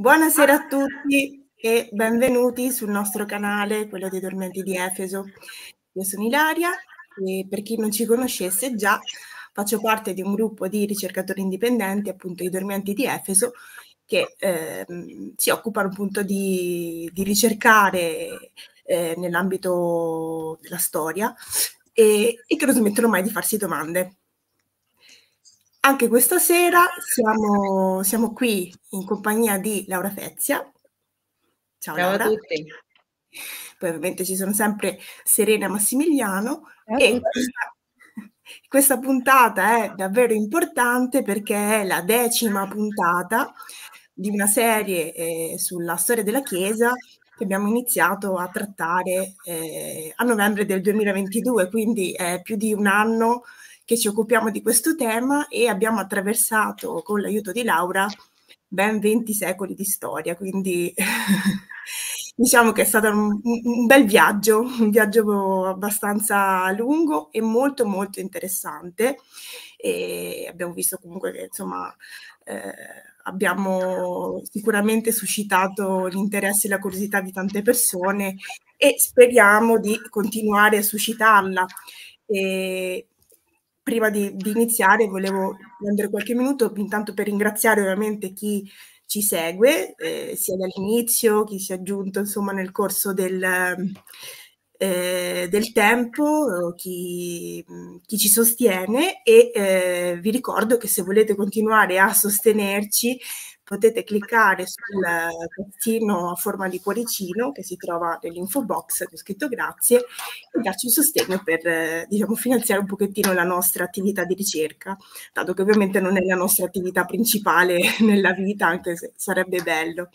Buonasera a tutti e benvenuti sul nostro canale, quello dei Tormenti di Efeso. Io sono Ilaria e per chi non ci conoscesse già, faccio parte di un gruppo di ricercatori indipendenti, appunto i Tormenti di Efeso, che si occupano appunto di ricercare nell'ambito della storia e che non smettono mai di farsi domande. Anche questa sera siamo qui in compagnia di Laura Fezia. Ciao Laura. A tutti. Poi ovviamente ci sono sempre Serena Massimiliano. E questa puntata è davvero importante perché è la 10ª puntata di una serie sulla storia della Chiesa che abbiamo iniziato a trattare a novembre del 2022, quindi è più di un anno che ci occupiamo di questo tema e abbiamo attraversato con l'aiuto di Laura ben 20 secoli di storia, quindi diciamo che è stato un bel viaggio, un viaggio abbastanza lungo e molto molto interessante, e abbiamo visto comunque che insomma abbiamo sicuramente suscitato l'interesse e la curiosità di tante persone e speriamo di continuare a suscitarla. Prima di iniziare volevo prendere qualche minuto intanto per ringraziare ovviamente chi ci segue, sia dall'inizio, chi si è aggiunto insomma nel corso del tempo, chi ci sostiene, e vi ricordo che se volete continuare a sostenerci potete cliccare sul tazzino a forma di cuoricino che si trova nell'info box con scritto grazie e darci un sostegno per finanziare un pochettino la nostra attività di ricerca, dato che ovviamente non è la nostra attività principale nella vita, anche se sarebbe bello.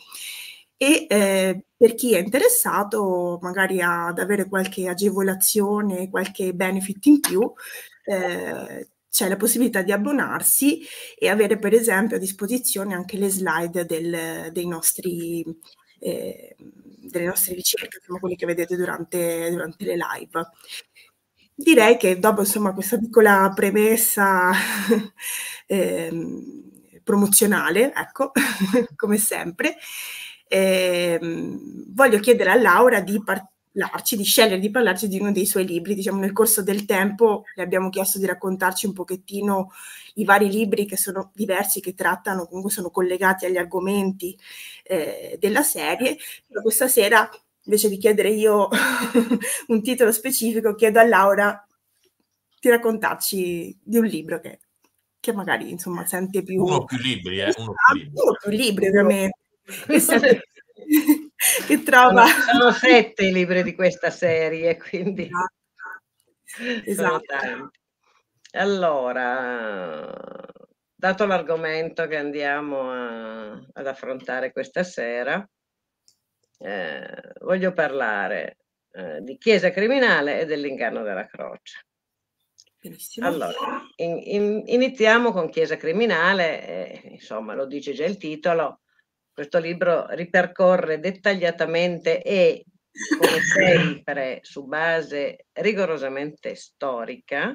E per chi è interessato magari ad avere qualche agevolazione, qualche benefit in più, c'è la possibilità di abbonarsi e avere per esempio a disposizione anche le slide delle nostre ricerche, come quelle che vedete durante le live. Direi che dopo insomma questa piccola premessa promozionale, ecco, come sempre, voglio chiedere a Laura di scegliere di parlarci di uno dei suoi libri. Nel corso del tempo le abbiamo chiesto di raccontarci un pochettino i vari libri che sono diversi, che trattano, comunque sono collegati agli argomenti della serie, però questa sera invece di chiedere io un titolo specifico, chiedo a Laura di raccontarci di un libro che magari insomma sente più... Uno o più libri, uno o più libri ovviamente. Che trova. Sono 7 i libri di questa serie, quindi esatto. Allora, dato l'argomento che andiamo ad affrontare questa sera, voglio parlare di Chiesa criminale e dell'inganno della croce. Benissimo. Allora, iniziamo con Chiesa criminale, insomma lo dice già il titolo. Questo libro ripercorre dettagliatamente e come sempre su base rigorosamente storica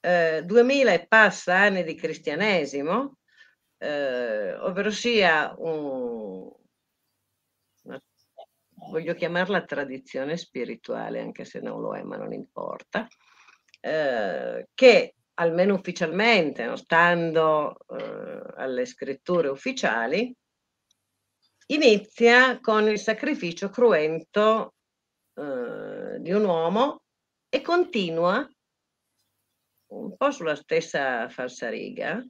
2000 e passa anni di cristianesimo, ovvero sia voglio chiamarla tradizione spirituale, anche se non lo è, ma non importa, che almeno ufficialmente, stando alle scritture ufficiali, inizia con il sacrificio cruento di un uomo e continua un po' sulla stessa falsariga,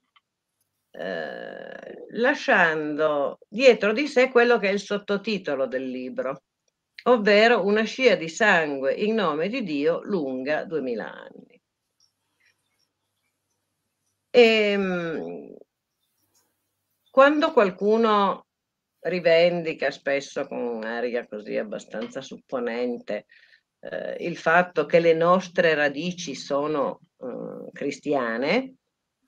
lasciando dietro di sé quello che è il sottotitolo del libro, ovvero una scia di sangue in nome di Dio lunga 2000 anni. E quando qualcuno rivendica, spesso con un'aria così abbastanza supponente, il fatto che le nostre radici sono cristiane,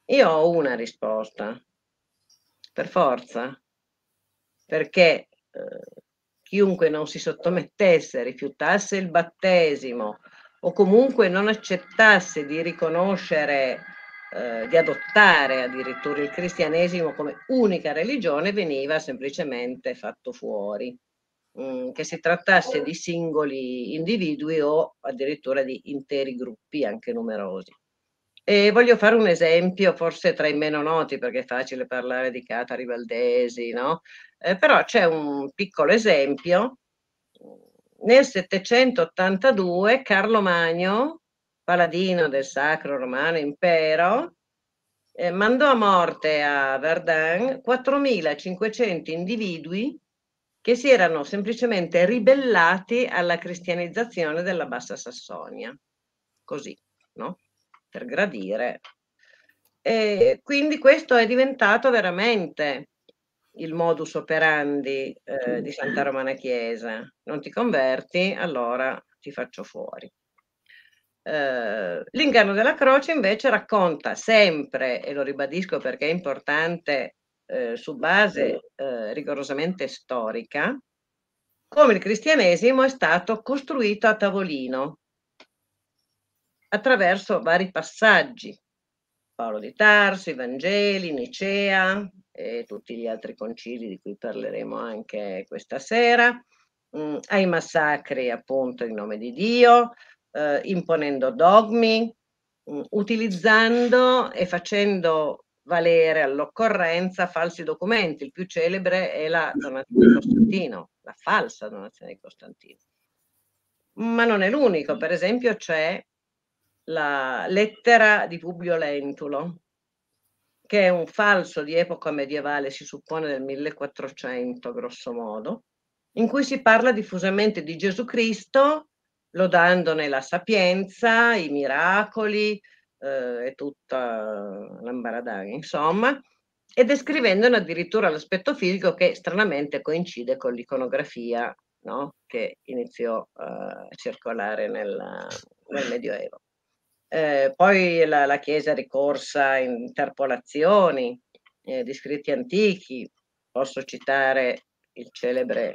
io ho una risposta, per forza, perché chiunque non si sottomettesse, rifiutasse il battesimo o comunque non accettasse di riconoscere di adottare addirittura il cristianesimo come unica religione, veniva semplicemente fatto fuori, che si trattasse di singoli individui o addirittura di interi gruppi, anche numerosi. E voglio fare un esempio, forse tra i meno noti, perché è facile parlare di catari valdesi, no? Però c'è un piccolo esempio. Nel 782 Carlo Magno, paladino del Sacro Romano Impero, mandò a morte a Verdun 4.500 individui che si erano semplicemente ribellati alla cristianizzazione della Bassa Sassonia. Così, no? Per gradire. E quindi questo è diventato veramente il modus operandi di Santa Romana Chiesa. Non ti converti, allora ti faccio fuori. L'inganno della croce invece racconta sempre, e lo ribadisco perché è importante, su base rigorosamente storica, come il cristianesimo è stato costruito a tavolino, attraverso vari passaggi: Paolo di Tarso, i Vangeli, Nicea e tutti gli altri concili di cui parleremo anche questa sera, ai massacri appunto in nome di Dio, imponendo dogmi, utilizzando e facendo valere all'occorrenza falsi documenti. Il più celebre è la donazione di Costantino, la falsa donazione di Costantino. Ma non è l'unico. Per esempio c'è la lettera di Publio Lentulo, che è un falso di epoca medievale, si suppone del 1400 grosso modo, in cui si parla diffusamente di Gesù Cristo, lodandone la sapienza, i miracoli e tutta l'ambaradaga, insomma, e descrivendone addirittura l'aspetto fisico, che stranamente coincide con l'iconografia, no? Che iniziò a circolare nel Medioevo. Poi la Chiesa è ricorsa a interpolazioni di scritti antichi. Posso citare il celebre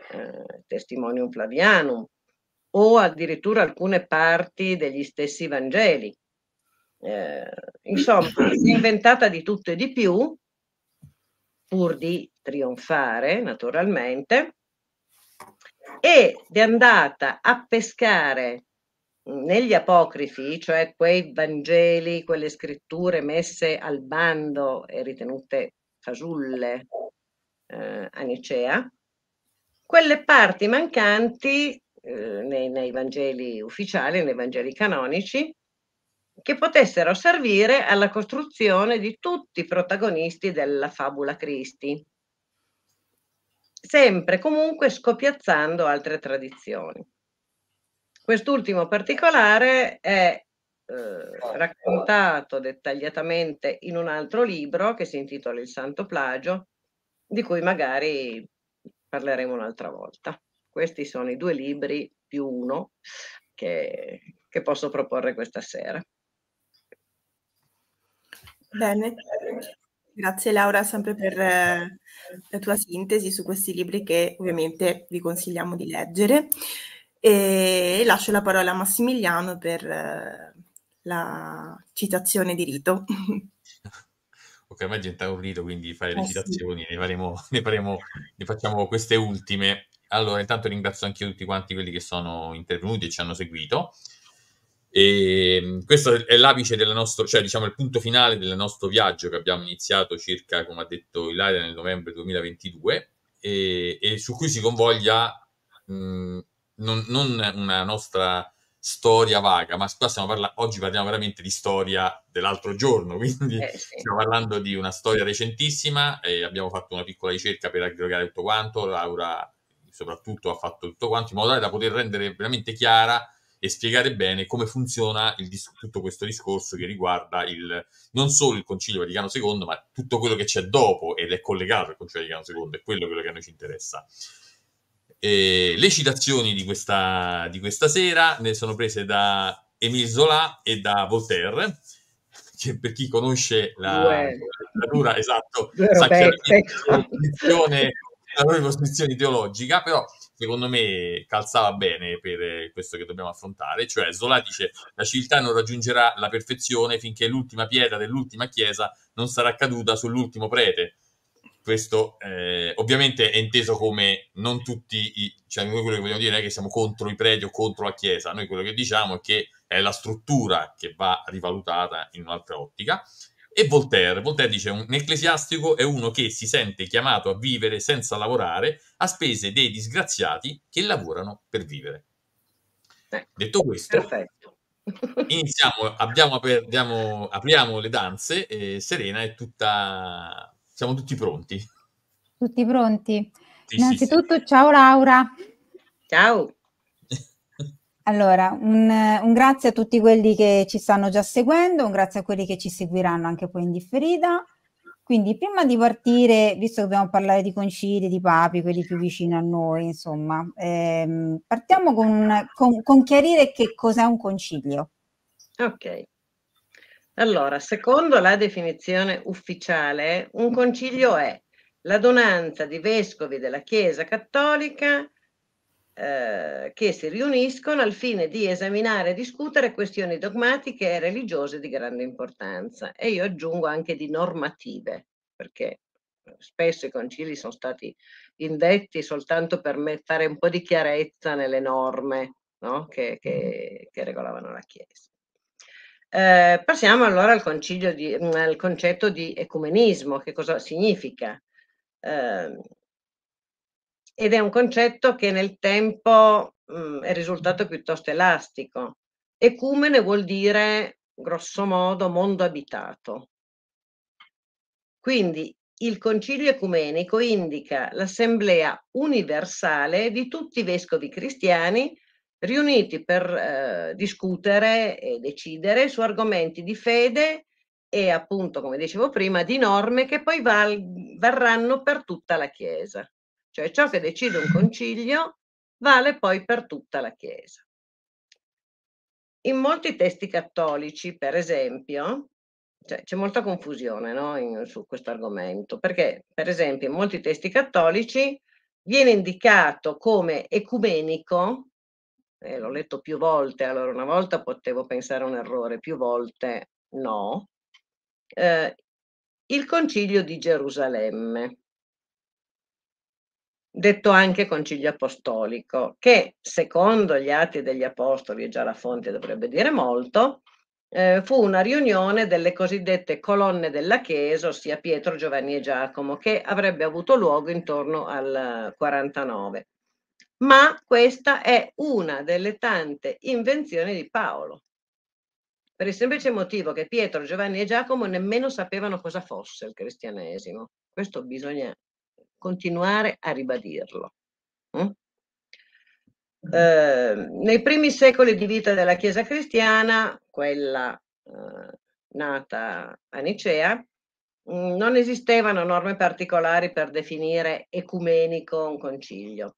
Testimonium Flavianum, o addirittura alcune parti degli stessi Vangeli. Insomma, si è inventata di tutto e di più, pur di trionfare naturalmente, ed è andata a pescare negli apocrifi, cioè quei Vangeli, quelle scritture messe al bando e ritenute fasulle a Nicea, quelle parti mancanti nei Vangeli ufficiali, nei Vangeli canonici, che potessero servire alla costruzione di tutti i protagonisti della fabula Christi, sempre comunque scopiazzando altre tradizioni. Quest'ultimo particolare è raccontato dettagliatamente in un altro libro che si intitola Il Santo Plagio, di cui magari parleremo un'altra volta. Questi sono i due libri più uno che posso proporre questa sera. Bene, grazie Laura sempre per la tua sintesi su questi libri, che ovviamente vi consigliamo di leggere, e lascio la parola a Massimiliano per la citazione di rito. Ok, ma è diventato un rito, quindi fare le citazioni, sì. ne facciamo queste ultime. Allora, intanto ringrazio anche tutti quanti quelli che sono intervenuti e ci hanno seguito. E questo è l'apice del nostro, cioè diciamo il punto finale del nostro viaggio, che abbiamo iniziato circa, come ha detto Ilaria, nel novembre 2022, e su cui si convoglia non una nostra storia vaga, ma qua stiamo parlando, oggi parliamo veramente di storia dell'altro giorno, quindi sì. Stiamo parlando di una storia recentissima, e abbiamo fatto una piccola ricerca per aggregare tutto quanto. Laura soprattutto ha fatto tutto quanto, in modo tale da poter rendere veramente chiara e spiegare bene come funziona tutto questo discorso che riguarda non solo il Concilio Vaticano II, ma tutto quello che c'è dopo ed è collegato al Concilio Vaticano II, è quello che a noi ci interessa. E le citazioni di questa sera ne sono prese da Émile Zola e da Voltaire, che per chi conosce la letteratura, esatto, sa chiaramente la posizione teologica, però secondo me calzava bene per questo che dobbiamo affrontare, cioè Zola dice: la civiltà non raggiungerà la perfezione finché l'ultima pietra dell'ultima chiesa non sarà caduta sull'ultimo prete. Questo ovviamente è inteso come non tutti, cioè noi quello che vogliamo dire è che siamo contro i preti o contro la chiesa, noi quello che diciamo è che è la struttura che va rivalutata in un'altra ottica. E Voltaire dice: un ecclesiastico è uno che si sente chiamato a vivere senza lavorare a spese dei disgraziati che lavorano per vivere. Detto questo, perfetto. Iniziamo, apriamo le danze, Serena è tutta... Siamo tutti pronti. Tutti pronti. Sì, innanzitutto sì. Ciao Laura. Ciao. Allora, un grazie a tutti quelli che ci stanno già seguendo, un grazie a quelli che ci seguiranno anche poi in differita. Quindi prima di partire, visto che dobbiamo parlare di concili, di papi, quelli più vicini a noi, insomma, partiamo con chiarire che cos'è un concilio. Ok. Allora, secondo la definizione ufficiale, un concilio è l'adunanza di vescovi della Chiesa Cattolica che si riuniscono al fine di esaminare e discutere questioni dogmatiche e religiose di grande importanza, e io aggiungo anche di normative, perché spesso i concili sono stati indetti soltanto per fare un po' di chiarezza nelle norme, no? che regolavano la Chiesa. Passiamo allora al concetto di ecumenismo, che cosa significa? Ed è un concetto che nel tempo è risultato piuttosto elastico. Ecumene vuol dire, grosso modo, mondo abitato. Quindi il concilio ecumenico indica l'assemblea universale di tutti i vescovi cristiani riuniti per discutere e decidere su argomenti di fede e, appunto, come dicevo prima, di norme che poi varranno per tutta la Chiesa. Cioè ciò che decide un concilio vale poi per tutta la Chiesa. In molti testi cattolici, per esempio, c'è molta confusione, no? Su questo argomento, perché per esempio in molti testi cattolici viene indicato come ecumenico, l'ho letto più volte, allora una volta potevo pensare a un errore, più volte no, il concilio di Gerusalemme, detto anche concilio apostolico, che secondo gli Atti degli Apostoli, e già la fonte dovrebbe dire molto, fu una riunione delle cosiddette colonne della Chiesa, ossia Pietro, Giovanni e Giacomo, che avrebbe avuto luogo intorno al 49. Ma questa è una delle tante invenzioni di Paolo, per il semplice motivo che Pietro, Giovanni e Giacomo nemmeno sapevano cosa fosse il cristianesimo. Questo bisogna continuare a ribadirlo. Nei primi secoli di vita della Chiesa cristiana, quella nata a Nicea, non esistevano norme particolari per definire ecumenico un concilio.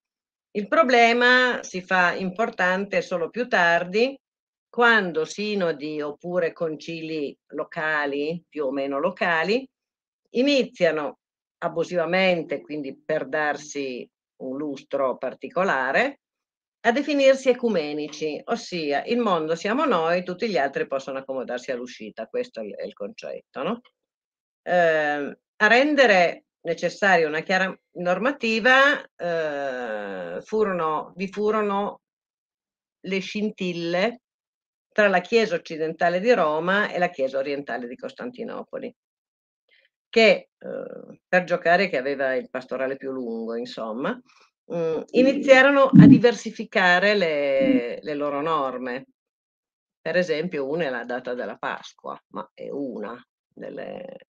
Il problema si fa importante solo più tardi, quando sinodi oppure concili locali, più o meno locali, iniziano abusivamente, quindi per darsi un lustro particolare, a definirsi ecumenici, ossia il mondo siamo noi, tutti gli altri possono accomodarsi all'uscita, questo è il concetto, no? A rendere necessaria una chiara normativa vi furono le scintille tra la Chiesa occidentale di Roma e la Chiesa orientale di Costantinopoli, che per giocare che aveva il pastorale più lungo, insomma, iniziarono a diversificare le loro norme. Per esempio, una è la data della Pasqua, ma è una delle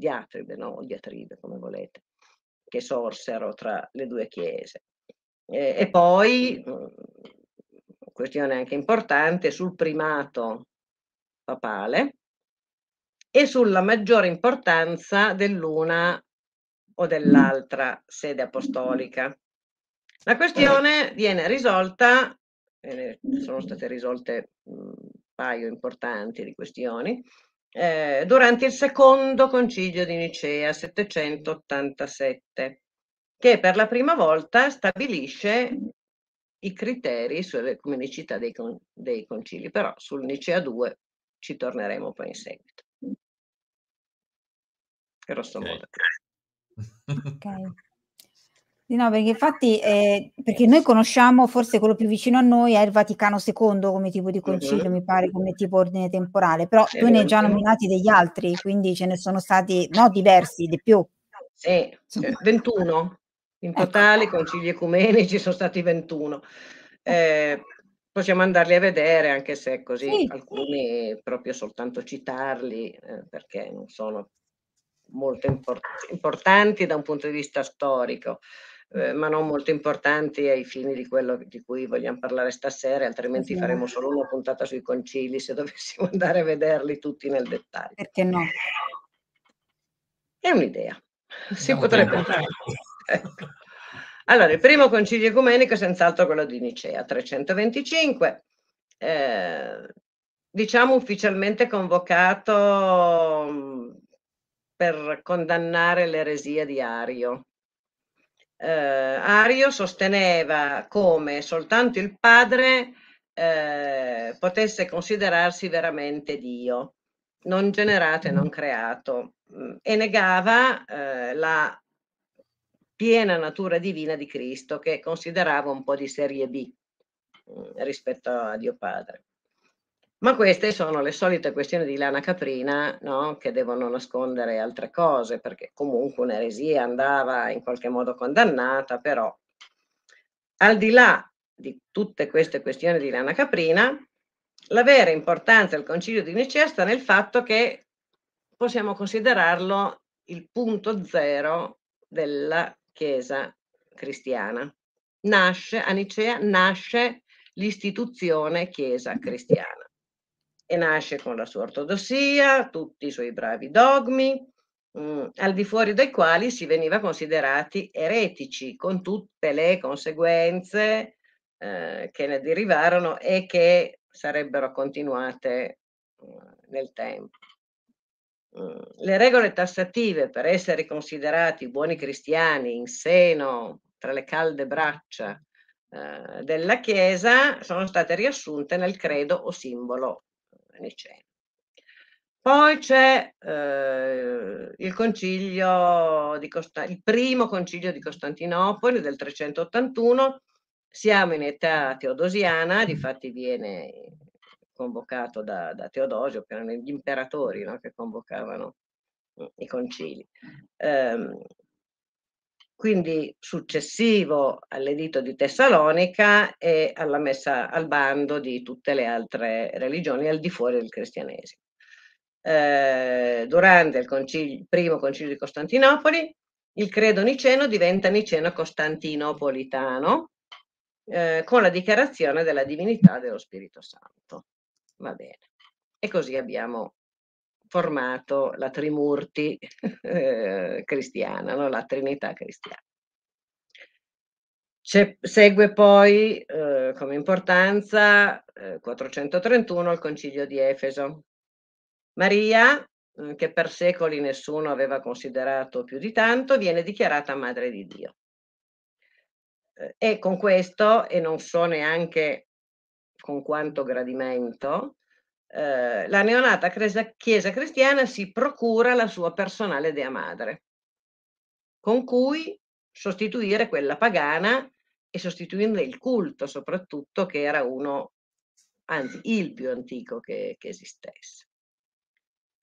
diatribe, no? Diatribe, come volete, che sorsero tra le due chiese. E poi, questione anche importante, sul primato papale, e sulla maggiore importanza dell'una o dell'altra sede apostolica. La questione viene risolta, sono state risolte un paio importanti di questioni, durante il secondo concilio di Nicea, 787, che per la prima volta stabilisce i criteri sulle comunicità dei concili, però sul Nicea 2 ci torneremo poi in seguito. Grosso modo. Ok. No, perché infatti perché noi conosciamo forse quello più vicino a noi è il Vaticano II come tipo di concilio, mi pare, come tipo ordine temporale, però tu ne hai già nominati degli altri, quindi ce ne sono stati diversi, di più. Sì, 21. In totale i concili ecumenici sono stati 21. Possiamo andarli a vedere, anche se così alcuni proprio soltanto citarli, perché non sono molto importanti da un punto di vista storico, ma non molto importanti ai fini di quello di cui vogliamo parlare stasera, altrimenti faremo solo una puntata sui concili se dovessimo andare a vederli tutti nel dettaglio. Perché no? È un'idea, si potrebbe fare. Ecco. Allora, il primo concilio ecumenico è senz'altro quello di Nicea, 325, diciamo ufficialmente convocato per condannare l'eresia di Ario. Ario sosteneva come soltanto il padre potesse considerarsi veramente Dio, non generato e non creato, e negava la piena natura divina di Cristo, che considerava un po' di serie B rispetto a Dio Padre. Ma queste sono le solite questioni di lana caprina, no? Che devono nascondere altre cose, perché comunque un'eresia andava in qualche modo condannata, però al di là di tutte queste questioni di lana caprina, la vera importanza del Concilio di Nicea sta nel fatto che possiamo considerarlo il punto zero della Chiesa cristiana. A Nicea nasce l'istituzione Chiesa cristiana. E nasce con la sua ortodossia, tutti i suoi bravi dogmi, al di fuori dei quali si veniva considerati eretici, con tutte le conseguenze che ne derivarono e che sarebbero continuate nel tempo. Le regole tassative per essere considerati buoni cristiani in seno, tra le calde braccia della Chiesa, sono state riassunte nel credo o simbolo niceno. Poi c'è il primo concilio di Costantinopoli del 381, siamo in età teodosiana, difatti viene convocato da Teodosio, che erano gli imperatori, no, che convocavano i concili. Quindi successivo all'editto di Tessalonica e alla messa al bando di tutte le altre religioni al di fuori del cristianesimo. Durante il primo concilio di Costantinopoli il credo niceno diventa niceno-costantinopolitano con la dichiarazione della divinità dello Spirito Santo. Va bene. E così abbiamo formato la Trimurti cristiana, no? La Trinità cristiana. Segue poi come importanza 431 il Concilio di Efeso. Maria, che per secoli nessuno aveva considerato più di tanto, viene dichiarata Madre di Dio. E con questo, e non so neanche con quanto gradimento, la neonata Chiesa cristiana si procura la sua personale Dea Madre, con cui sostituire quella pagana e sostituirne il culto, soprattutto, che era uno, anzi il più antico che esistesse.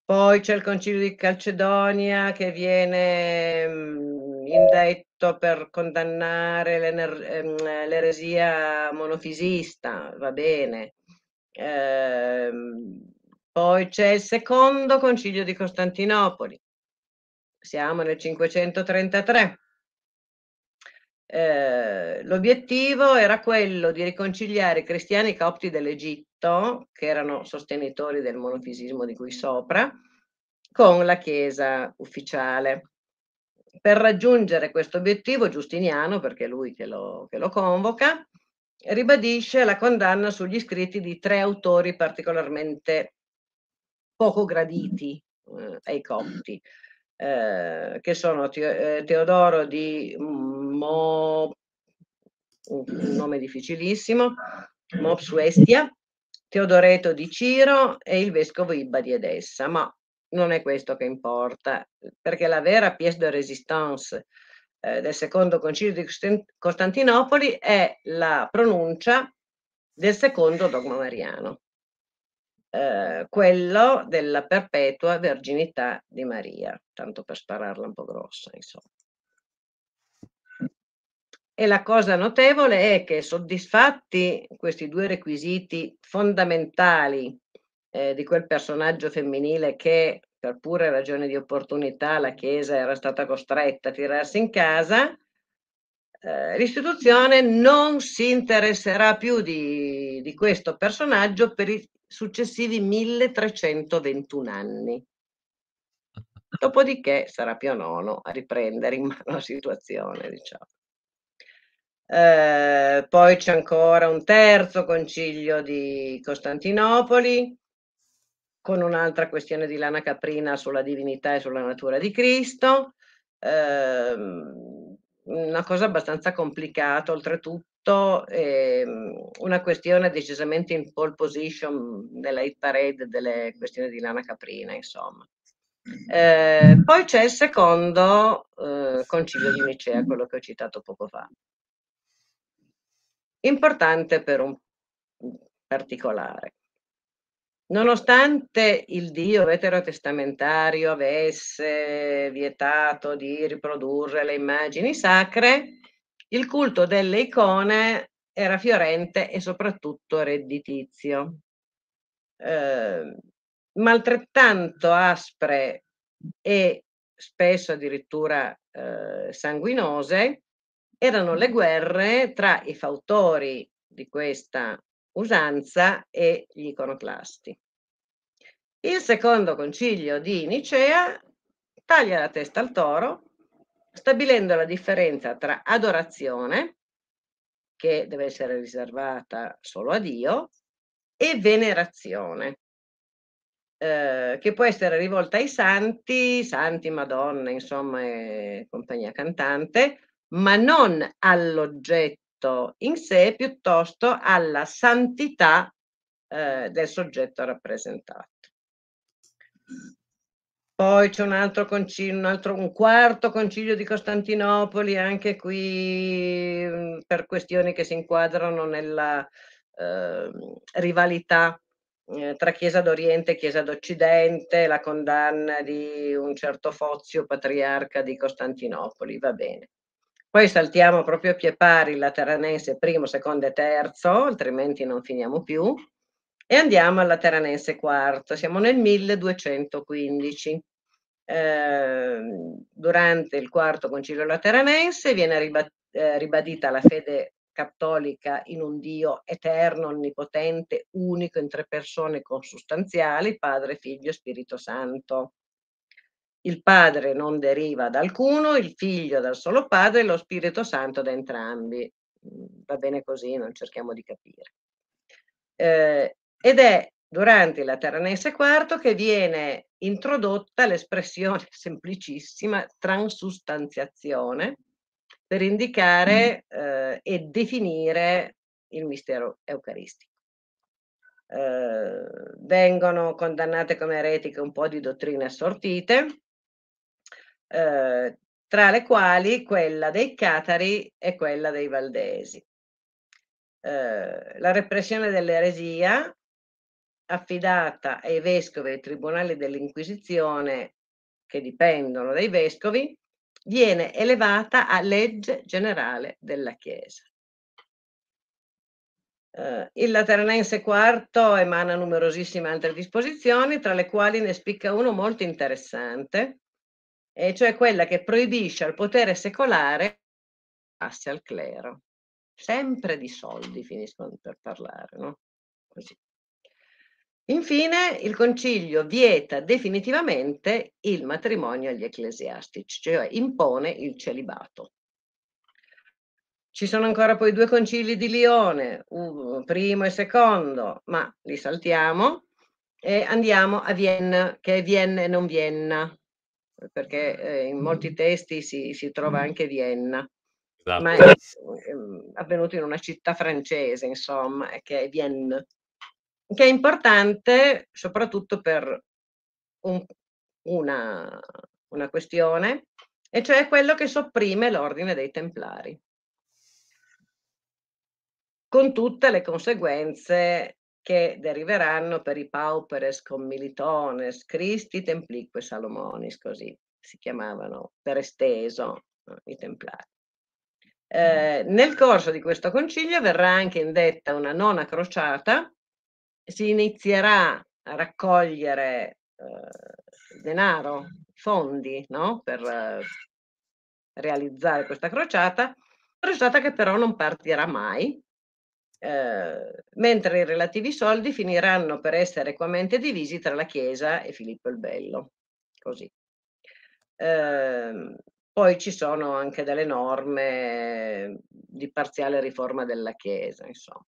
Poi c'è il Concilio di Calcedonia che viene indetto per condannare l'eresia monofisista, va bene. Poi c'è il secondo concilio di Costantinopoli, siamo nel 533. L'obiettivo era quello di riconciliare i cristiani copti dell'Egitto, che erano sostenitori del monofisismo di cui sopra, con la Chiesa ufficiale. Per raggiungere questo obiettivo Giustiniano, perché è lui che lo convoca, ribadisce la condanna sugli scritti di tre autori particolarmente poco graditi ai copti, che sono Teodoro di un nome difficilissimo, Mob Suestia, Teodoreto di Ciro e il vescovo Ibba di Edessa, ma non è questo che importa, perché la vera pièce de résistance del secondo concilio di Costantinopoli è la pronuncia del secondo dogma mariano, quello della perpetua verginità di Maria, tanto per spararla un po' grossa, insomma. E la cosa notevole è che, soddisfatti questi due requisiti fondamentali di quel personaggio femminile che per pure ragioni di opportunità la Chiesa era stata costretta a tirarsi in casa, l'istituzione non si interesserà più di questo personaggio per i successivi 1321 anni. Dopodiché sarà Pio IX a riprendere in mano la situazione, diciamo. Poi c'è ancora un terzo concilio di Costantinopoli con un'altra questione di lana caprina sulla divinità e sulla natura di Cristo, una cosa abbastanza complicata oltretutto, una questione decisamente in pole position nella hit parade delle questioni di lana caprina, insomma. Poi c'è il secondo concilio di Nicea, quello che ho citato poco fa, importante per un particolare. Nonostante il Dio veterotestamentario avesse vietato di riprodurre le immagini sacre, il culto delle icone era fiorente e soprattutto redditizio. Ma altrettanto aspre e spesso addirittura sanguinose erano le guerre tra i fautori di questa usanza e gli iconoclasti. Il secondo concilio di Nicea taglia la testa al toro, stabilendo la differenza tra adorazione, che deve essere riservata solo a Dio, e venerazione, che può essere rivolta ai santi, madonne, insomma, e compagnia cantante, ma non all'oggetto in sé, piuttosto alla santità del soggetto rappresentato. Poi c'è un altro concilio, un quarto concilio di Costantinopoli, anche qui per questioni che si inquadrano nella rivalità tra Chiesa d'Oriente e Chiesa d'Occidente, la condanna di un certo Fozio, patriarca di Costantinopoli, va bene. Poi saltiamo proprio a pie pari il Lateranense primo, secondo e terzo, altrimenti non finiamo più, e andiamo al Lateranense quarto. Siamo nel 1215. Durante il quarto concilio Lateranense viene ribadita la fede cattolica in un Dio eterno, onnipotente, unico in tre persone consustanziali, Padre, Figlio e Spirito Santo. Il Padre non deriva da alcuno, il Figlio dal solo Padre e lo Spirito Santo da entrambi. Va bene così, non cerchiamo di capire. Ed è durante il Lateranense IV che viene introdotta l'espressione semplicissima transustanziazione per indicare e definire il mistero eucaristico. Vengono condannate come eretiche un po' di dottrine assortite, tra le quali quella dei Catari e quella dei Valdesi. La repressione dell'eresia, affidata ai vescovi e ai tribunali dell'Inquisizione che dipendono dai vescovi, viene elevata a legge generale della Chiesa. Il Lateranense IV emana numerosissime altre disposizioni, tra le quali ne spicca uno molto interessante, e cioè quella che proibisce al potere secolare passi al clero. Sempre di soldi finiscono per parlare, no? Così. Infine, il concilio vieta definitivamente il matrimonio agli ecclesiastici, cioè impone il celibato. Ci sono ancora poi due concili di Lione, primo e secondo, ma li saltiamo e andiamo a Vienna, che è Vienna e non Vienna, perché in molti testi si trova anche Vienna. ma è avvenuto in una città francese, insomma, che è Vienne, che è importante soprattutto per una questione, e cioè quello che sopprime l'ordine dei Templari, con tutte le conseguenze che deriveranno per i pauperes commilitones, Christi Templique Salomonis, così si chiamavano per esteso i Templari. Nel corso di questo concilio verrà anche indetta una nona crociata, si inizierà a raccogliere denaro, fondi, no? Per realizzare questa crociata che però non partirà mai, mentre i relativi soldi finiranno per essere equamente divisi tra la Chiesa e Filippo il Bello, così. Poi ci sono anche delle norme di parziale riforma della Chiesa, insomma.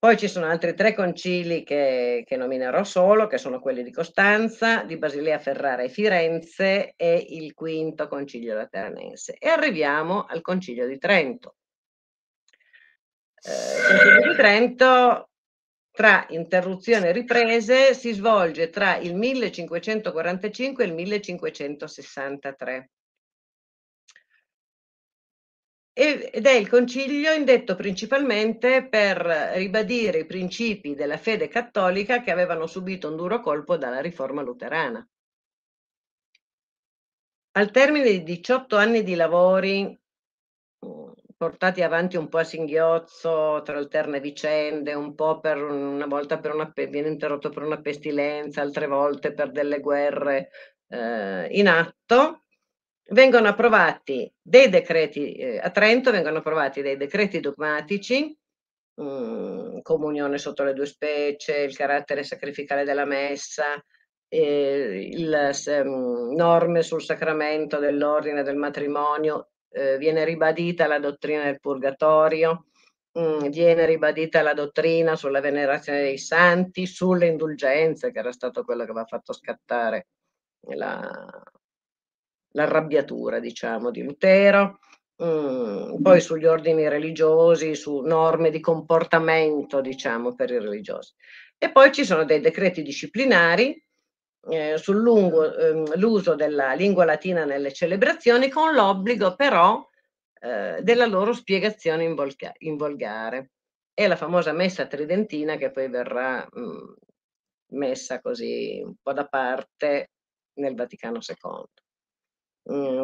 Poi ci sono altri tre concili che nominerò solo, che sono quelli di Costanza, di Basilea, Ferrara e Firenze, e il quinto concilio lateranense. E arriviamo al concilio di Trento. Il concilio di Trento, tra interruzioni e riprese, si svolge tra il 1545 e il 1563. Ed è il concilio indetto principalmente per ribadire i principi della fede cattolica che avevano subito un duro colpo dalla riforma luterana. Al termine di 18 anni di lavori portati avanti un po' a singhiozzo, tra alterne vicende, un po' per una volta viene interrotto per una pestilenza, altre volte per delle guerre in atto, vengono approvati dei decreti, a Trento vengono approvati dei decreti dogmatici, comunione sotto le due specie, il carattere sacrificale della messa, norme sul sacramento dell'ordine del matrimonio, viene ribadita la dottrina del purgatorio, viene ribadita la dottrina sulla venerazione dei santi, sulle indulgenze, che era stato quello che aveva fatto scattare l'arrabbiatura, diciamo, di Lutero, poi sugli ordini religiosi, su norme di comportamento, diciamo, per i religiosi. E poi ci sono dei decreti disciplinari sull'uso della lingua latina nelle celebrazioni, con l'obbligo però della loro spiegazione in volgare. È la famosa messa tridentina che poi verrà messa così un po' da parte nel Vaticano II.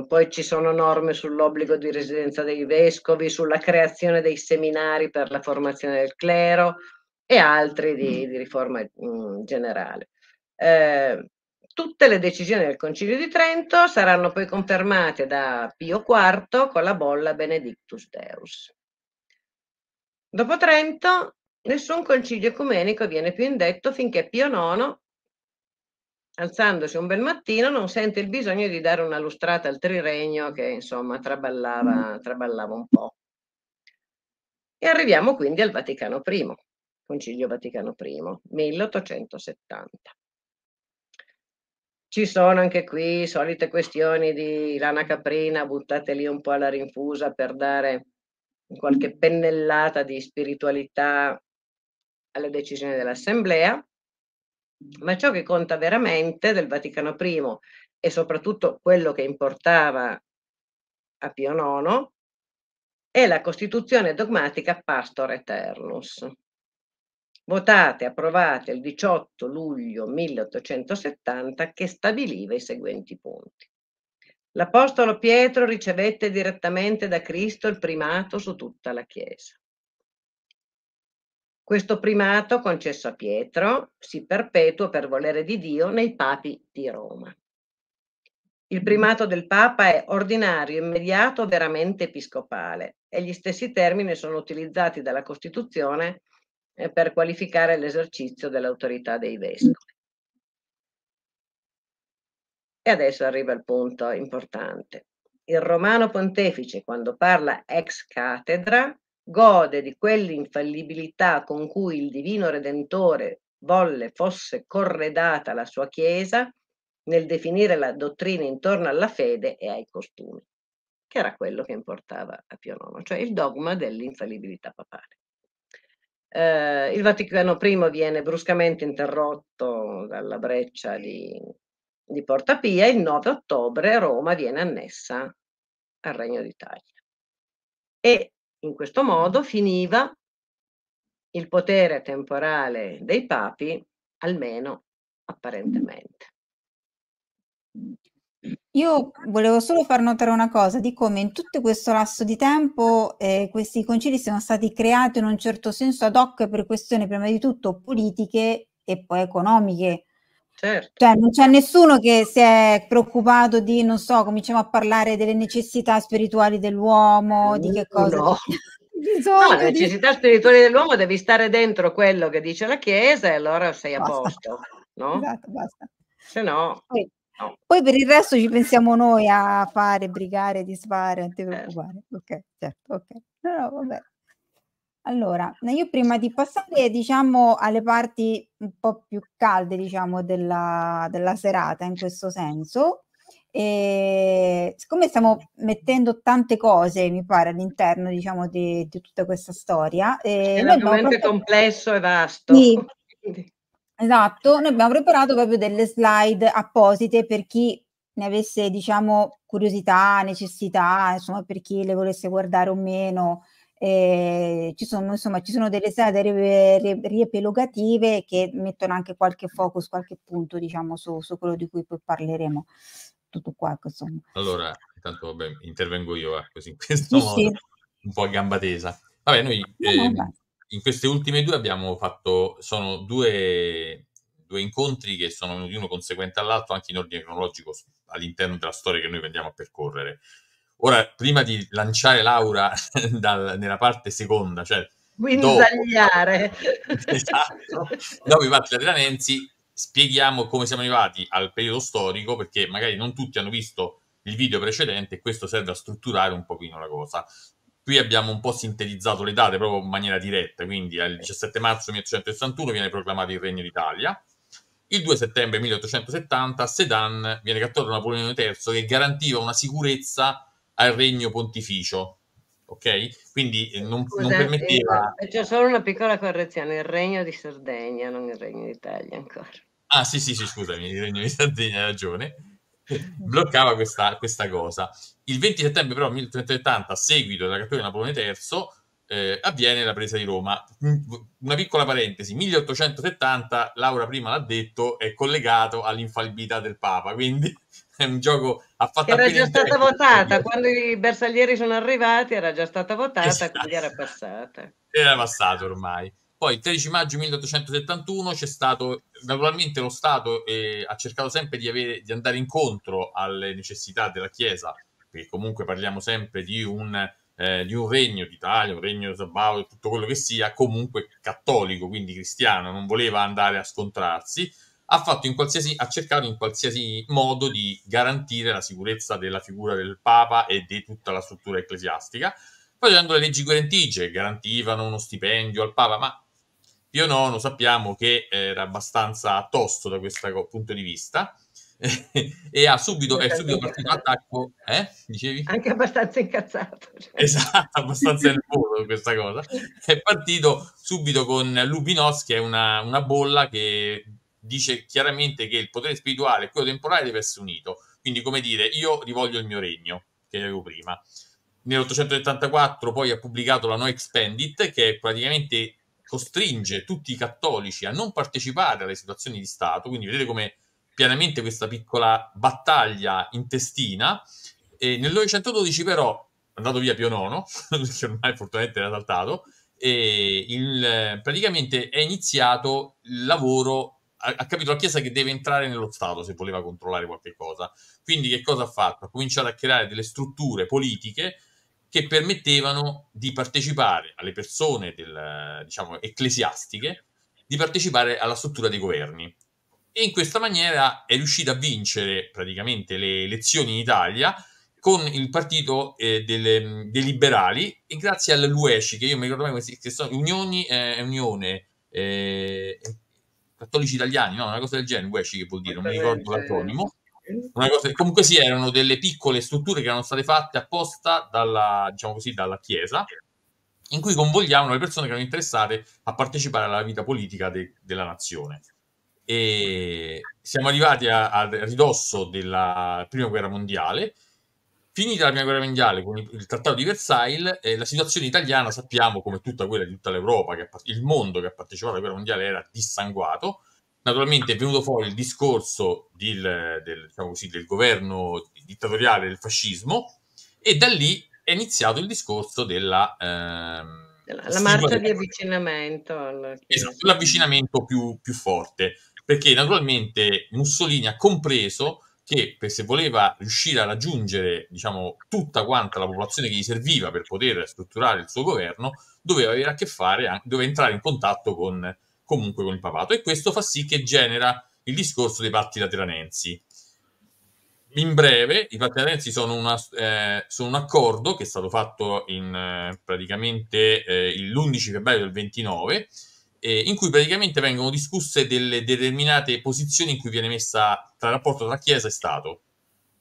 Poi ci sono norme sull'obbligo di residenza dei vescovi, sulla creazione dei seminari per la formazione del clero e altri di riforma generale. Tutte le decisioni del Concilio di Trento saranno poi confermate da Pio IV con la bolla Benedictus Deus. Dopo Trento nessun concilio ecumenico viene più indetto finché Pio IX, alzandosi un bel mattino, non sente il bisogno di dare una lustrata al Triregno che, insomma, traballava un po'. E arriviamo quindi al Vaticano I, Concilio Vaticano I, 1870. Ci sono anche qui solite questioni di lana caprina, buttate lì un po' alla rinfusa per dare qualche pennellata di spiritualità alle decisioni dell'Assemblea. Ma ciò che conta veramente del Vaticano I e soprattutto quello che importava a Pio IX è la Costituzione dogmatica Pastor Eternus, votata e approvata il 18 luglio 1870, che stabiliva i seguenti punti. L'Apostolo Pietro ricevette direttamente da Cristo il primato su tutta la Chiesa. Questo primato, concesso a Pietro, si perpetua per volere di Dio nei papi di Roma. Il primato del Papa è ordinario, immediato, veramente episcopale, e gli stessi termini sono utilizzati dalla Costituzione per qualificare l'esercizio dell'autorità dei vescovi. E adesso arriva il punto importante. Il Romano Pontefice, quando parla ex cathedra, gode di quell'infallibilità con cui il Divino Redentore volle fosse corredata la sua Chiesa nel definire la dottrina intorno alla fede e ai costumi. che era quello che importava a Pio IX, cioè il dogma dell'infallibilità papale. Il Vaticano I viene bruscamente interrotto dalla breccia di Porta Pia e il 9 ottobre Roma viene annessa al Regno d'Italia. E in questo modo finiva il potere temporale dei papi, almeno apparentemente. Io volevo solo far notare una cosa, di come in tutto questo lasso di tempo questi concili siano stati creati in un certo senso ad hoc per questioni prima di tutto politiche e poi economiche. Certo. Cioè non c'è nessuno che si è preoccupato di, non so, cominciamo a parlare delle necessità spirituali dell'uomo, di che cosa... No. No, la necessità spirituale dell'uomo devi stare dentro quello che dice la Chiesa e allora sei a posto, no? Esatto, basta. Se no... No. Poi per il resto ci pensiamo noi a fare, brigare, disfare, non ti preoccupare. Ok, certo, ok. No, vabbè. Allora, io prima di passare, diciamo, alle parti un po' più calde, diciamo, della serata in questo senso, e siccome stiamo mettendo tante cose, mi pare, all'interno, diciamo, di tutta questa storia. È un argomento complesso e vasto. Sì. Esatto, noi abbiamo preparato proprio delle slide apposite per chi ne avesse, diciamo, curiosità, necessità, insomma, per chi le volesse guardare o meno. Ci sono delle slide riepilogative che mettono anche qualche focus, qualche punto, diciamo, su quello di cui poi parleremo. Tutto qua, insomma. Allora, intanto, vabbè, intervengo io così in questo modo, un po' a gamba tesa. Vabbè, noi... In queste ultime due abbiamo fatto, sono due incontri che sono venuti uno conseguente all'altro, anche in ordine cronologico all'interno della storia che noi andiamo a percorrere. Ora, prima di lanciare Laura nella parte seconda, cioè guinzagliare, dopo i fatti lateranensi, spieghiamo come siamo arrivati al periodo storico, perché magari non tutti hanno visto il video precedente e questo serve a strutturare un pochino la cosa. Qui abbiamo un po' sintetizzato le date proprio in maniera diretta, quindi il 17 marzo 1861 viene proclamato il Regno d'Italia, il 2 settembre 1870 a Sedan viene catturato Napoleone III che garantiva una sicurezza al Regno Pontificio, ok? Quindi non permetteva... C'è solo una piccola correzione, il Regno di Sardegna, non il Regno d'Italia ancora. Ah sì, scusami, il Regno di Sardegna, hai ragione. Bloccava questa cosa. Il 20 settembre però 1870, a seguito della cattura di Napoleone III, avviene la presa di Roma. Una piccola parentesi, 1870, Laura prima l'ha detto, è collegato all'infallibilità del Papa, quindi è un gioco affatto... Era già stata votata, quando i bersaglieri sono arrivati era già stata votata, esatto. Quindi era passata. Era passato ormai. Poi il 13 maggio 1871 c'è stato, naturalmente lo Stato ha cercato sempre di andare incontro alle necessità della Chiesa, perché comunque parliamo sempre di un regno d'Italia, un regno sabaudo, tutto quello che sia, comunque cattolico, quindi cristiano, non voleva andare a scontrarsi, ha cercato in qualsiasi modo di garantire la sicurezza della figura del Papa e di tutta la struttura ecclesiastica, facendo le leggi guarentigie, garantivano uno stipendio al Papa, ma Pio IX sappiamo che era abbastanza tosto da questo punto di vista e è subito partito l'attacco, dicevi? Anche abbastanza incazzato. Cioè. Esatto, abbastanza nervoso questa cosa. È partito subito con l'Ubinos, che è una bolla che dice chiaramente che il potere spirituale e quello temporale deve essere unito. Quindi, come dire, io rivoglio il mio regno, che avevo prima. Nell'874 poi ha pubblicato la No Expandit, che praticamente costringe tutti i cattolici a non partecipare alle situazioni di Stato, quindi vedete come pianamente questa piccola battaglia intestina. E nel 1912 però è andato via Pio IX, che ormai fortunatamente era saltato, e praticamente è iniziato il lavoro, ha capito la Chiesa che deve entrare nello Stato se voleva controllare qualche cosa. Quindi che cosa ha fatto? Ha cominciato a creare delle strutture politiche che permettevano di partecipare alle persone diciamo, ecclesiastiche, di partecipare alla struttura dei governi. E in questa maniera è riuscita a vincere praticamente le elezioni in Italia con il partito dei liberali e grazie all'UECI, che io mi ricordo mai che sono Unione Cattolici Italiani, no? Una cosa del genere, UECI che vuol dire, non mi ricordo l'acronimo. una cosa, comunque sì, erano delle piccole strutture che erano state fatte apposta dalla, diciamo così, dalla Chiesa, in cui convogliavano le persone che erano interessate a partecipare alla vita politica della nazione. E siamo arrivati al ridosso della Prima Guerra Mondiale. Finita la Prima Guerra Mondiale con il Trattato di Versailles, la situazione italiana, sappiamo, come tutta quella di tutta l'Europa, il mondo che ha partecipato alla Guerra Mondiale era dissanguato. Naturalmente è venuto fuori il discorso diciamo così, del governo dittatoriale del fascismo, e da lì è iniziato il discorso della la marcia di avvicinamento. Esatto, l'avvicinamento più forte, perché naturalmente Mussolini ha compreso che se voleva riuscire a raggiungere, diciamo, tutta quanta la popolazione che gli serviva per poter strutturare il suo governo, doveva avere a che fare, doveva entrare in contatto comunque con il papato, e questo fa sì che genera il discorso dei patti lateranensi. In breve, i patti lateranensi sono un accordo che è stato fatto praticamente l'11 febbraio del 29, in cui praticamente vengono discusse delle determinate posizioni in cui viene messa il rapporto tra Chiesa e Stato.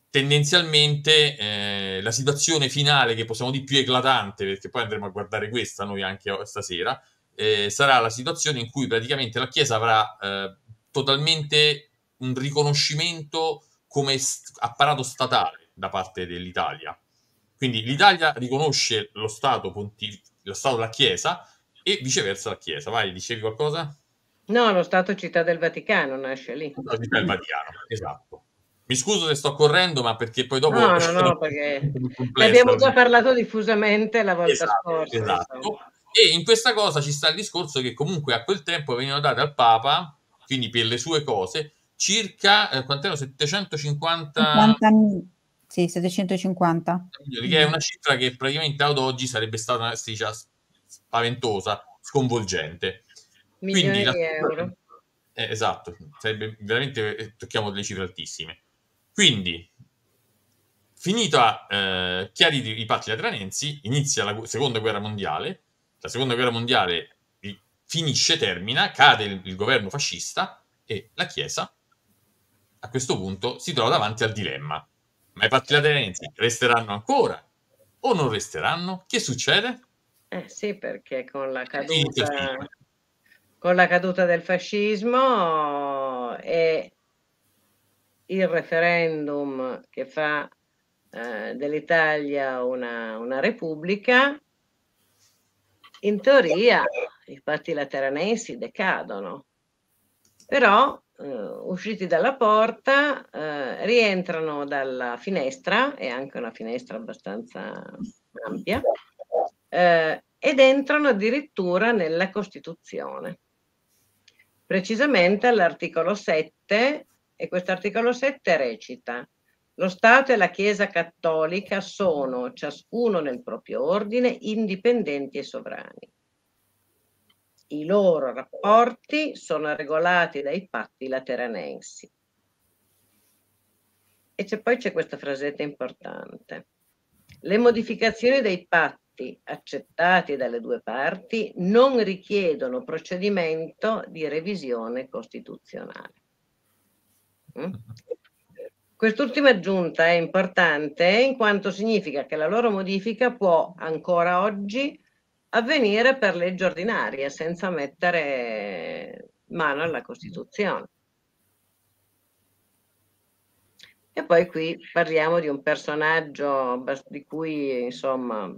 Tendenzialmente la situazione finale, che possiamo dire più eclatante, perché poi andremo a guardare questa noi anche stasera, sarà la situazione in cui praticamente la Chiesa avrà totalmente un riconoscimento come apparato statale da parte dell'Italia. Quindi l'Italia riconosce lo Stato della Chiesa, e viceversa la Chiesa. Vai, dicevi qualcosa? No, lo Stato Città del Vaticano nasce lì. La Città del Vaticano, esatto. Mi scuso se sto correndo, ma perché poi dopo... No, perché ne abbiamo già parlato diffusamente la volta scorsa. Esatto. E in questa cosa ci sta il discorso che comunque a quel tempo venivano date al Papa, quindi per le sue cose, circa, quant'erano, 750... 50.000, sì, 750. Che è una cifra che praticamente ad oggi sarebbe stata una spaventosa, sconvolgente. Milioni di euro. Esatto, sarebbe veramente, tocchiamo delle cifre altissime. Quindi... finita chiari i patti lateranensi, inizia la Seconda Guerra Mondiale. La Seconda Guerra Mondiale finisce, termina, cade il governo fascista, e la Chiesa a questo punto si trova davanti al dilemma: ma i patti lateranensi resteranno ancora o non resteranno? Che succede? Sì, perché con la caduta del fascismo e il referendum che fa dell'Italia una repubblica, in teoria i patti lateranensi decadono, però usciti dalla porta rientrano dalla finestra, e anche una finestra abbastanza ampia, ed entrano addirittura nella Costituzione, precisamente all'articolo 7, e questo articolo 7 recita: lo Stato e la Chiesa cattolica sono, ciascuno nel proprio ordine, indipendenti e sovrani. I loro rapporti sono regolati dai patti lateranensi. E poi c'è questa frasetta importante: le modificazioni dei patti accettati dalle due parti non richiedono procedimento di revisione costituzionale. Quest'ultima aggiunta è importante in quanto significa che la loro modifica può ancora oggi avvenire per legge ordinaria, senza mettere mano alla Costituzione. E poi qui parliamo di un personaggio di cui, insomma,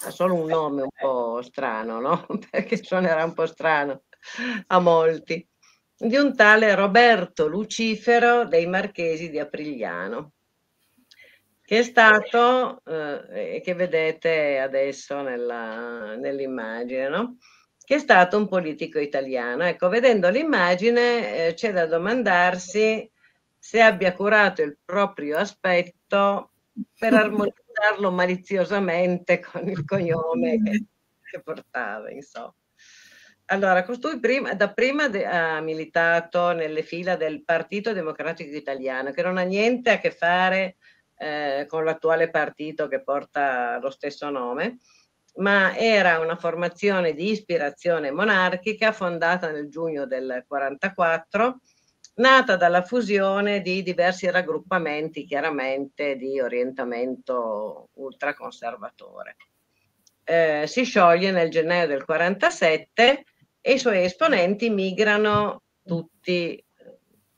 ha solo un nome un po' strano, no? Perché suonerà un po' strano a molti. Di un tale Roberto Lucifero dei Marchesi di Aprigliano, che è stato, che vedete adesso nell'immagine, no? Che è stato un politico italiano. Ecco, vedendo l'immagine c'è da domandarsi se abbia curato il proprio aspetto per armonizzarlo maliziosamente con il cognome che portava, insomma. Allora, costui ha militato nelle fila del Partito Democratico Italiano, che non ha niente a che fare con l'attuale partito che porta lo stesso nome, ma era una formazione di ispirazione monarchica fondata nel giugno del 1944 nata dalla fusione di diversi raggruppamenti, chiaramente di orientamento ultraconservatore. Si scioglie nel gennaio del 1947 e i suoi esponenti migrano tutti,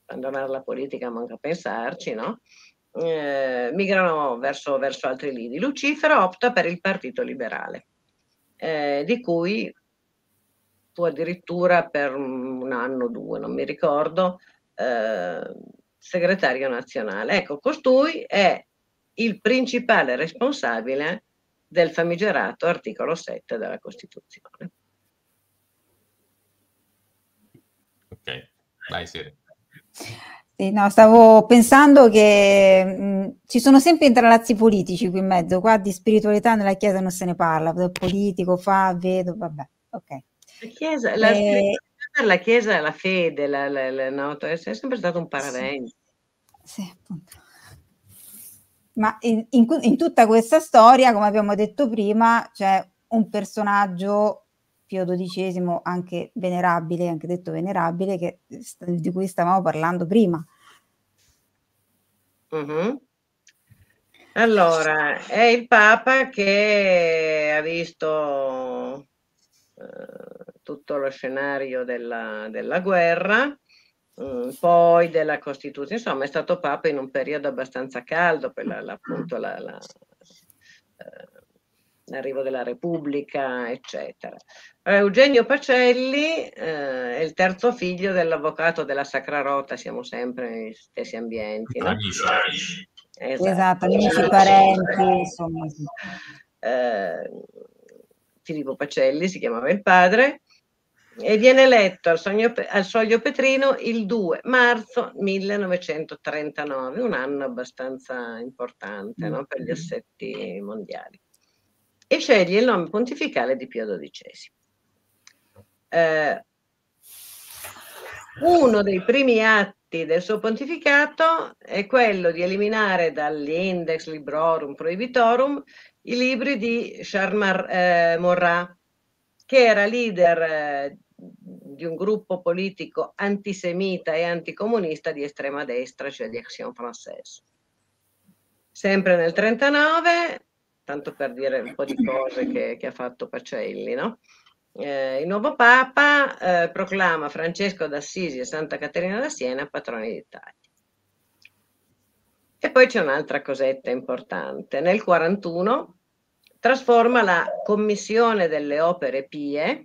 abbandonare la politica manca pensarci, no? Migrano verso altri lidi. Lucifero opta per il Partito Liberale, di cui fu addirittura per un anno o due, non mi ricordo, segretario nazionale. Ecco, costui è il principale responsabile del famigerato articolo 7 della Costituzione. Ok, vai Siri. Sì, no, stavo pensando che ci sono sempre interlazzi politici qui in mezzo, qua di spiritualità nella Chiesa non se ne parla, politico, fa, vedo, vabbè, ok. La Chiesa, la Chiesa è la fede, no, è sempre stato un paravento. Sì, sì, appunto. Ma in tutta questa storia, come abbiamo detto prima, c'è un personaggio, Pio XII, anche venerabile, anche detto venerabile, di cui stavamo parlando prima. Uh-huh. Allora, è il Papa che ha visto tutto lo scenario della guerra, poi della Costituzione, insomma è stato Papa in un periodo abbastanza caldo, per appunto l'arrivo della Repubblica, eccetera. Allora, Eugenio Pacelli è il terzo figlio dell'avvocato della Sacra Rota, siamo sempre negli stessi ambienti. No? Esatto, amici, parenti, insomma. Filippo Pacelli si chiamava il padre, e viene eletto al Soglio Petrino il 2 marzo 1939, un anno abbastanza importante, no, per gli assetti mondiali, e sceglie il nome pontificale di Pio XII. Uno dei primi atti del suo pontificato è quello di eliminare dall'Index Librorum Prohibitorum i libri di Charles Maurras, che era leader di un gruppo politico antisemita e anticomunista di estrema destra, cioè di Action Française. Sempre nel 1939, tanto per dire un po' di cose che ha fatto Pacelli, no? Il nuovo Papa proclama Francesco d'Assisi e Santa Caterina da Siena patroni d'Italia. E poi c'è un'altra cosetta importante. Nel 1941 trasforma la Commissione delle Opere Pie,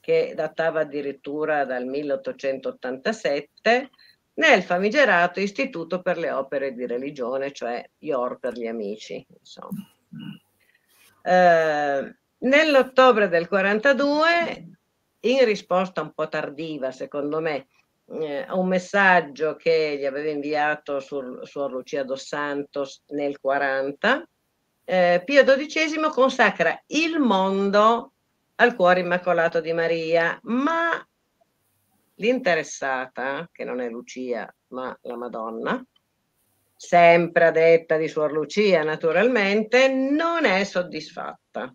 che datava addirittura dal 1887, nel famigerato Istituto per le Opere di Religione, cioè IOR per gli amici, insomma. Nell'ottobre del 1942, in risposta un po' tardiva, secondo me, a un messaggio che gli aveva inviato Suor Lucia dos Santos nel 1940, Pio XII consacra il mondo al cuore immacolato di Maria, ma l'interessata, che non è Lucia ma la Madonna, sempre a detta di Suor Lucia naturalmente, non è soddisfatta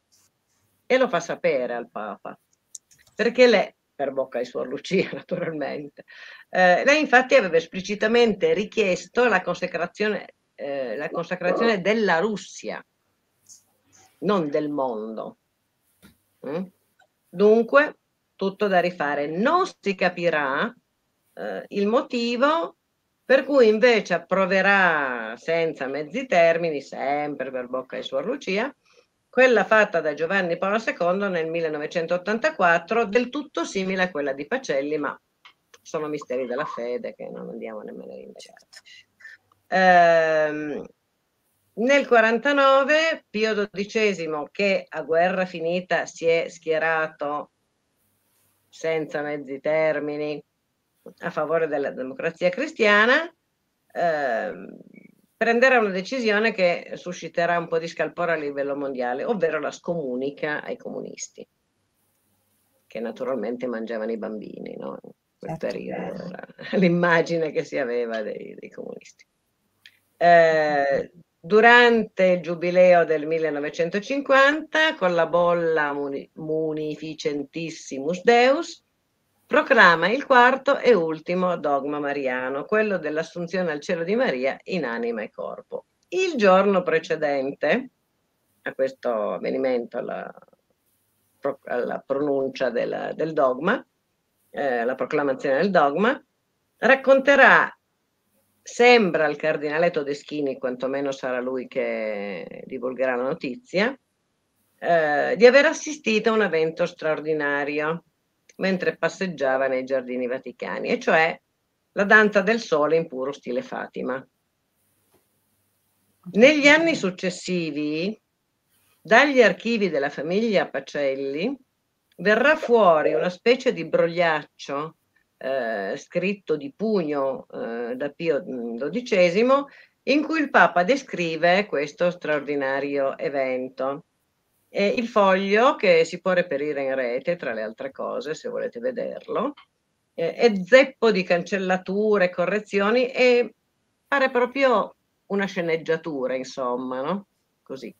e lo fa sapere al Papa, perché lei, per bocca di Suor Lucia naturalmente, lei infatti aveva esplicitamente richiesto la consacrazione della Russia, non del mondo. Dunque, tutto da rifare. Non si capirà il motivo per cui invece approverà senza mezzi termini, sempre per bocca di Suor Lucia, quella fatta da Giovanni Paolo II nel 1984, del tutto simile a quella di Pacelli, ma sono misteri della fede che non andiamo nemmeno a indagare. Nel 1949 Pio XII, che a guerra finita si è schierato senza mezzi termini a favore della Democrazia Cristiana, prenderà una decisione che susciterà un po' di scalpore a livello mondiale, ovvero la scomunica ai comunisti, che naturalmente mangiavano i bambini, no? In quel periodo l'immagine che si aveva dei comunisti. Durante il giubileo del 1950, con la bolla Munificentissimus Deus, Proclama il quarto e ultimo dogma mariano, quello dell'assunzione al cielo di Maria in anima e corpo. Il giorno precedente a questo avvenimento, alla pronuncia del dogma, la proclamazione del dogma, racconterà, sembra il cardinale Todeschini, quantomeno sarà lui che divulgherà la notizia, di aver assistito a un evento straordinario mentre passeggiava nei giardini vaticani, e cioè la danza del sole in puro stile Fatima. Negli anni successivi, dagli archivi della famiglia Pacelli verrà fuori una specie di brogliaccio scritto di pugno da Pio XII, in cui il Papa descrive questo straordinario evento. E il foglio, che si può reperire in rete, tra le altre cose, se volete vederlo, è zeppo di cancellature, correzioni, e pare proprio una sceneggiatura, insomma, no? Così.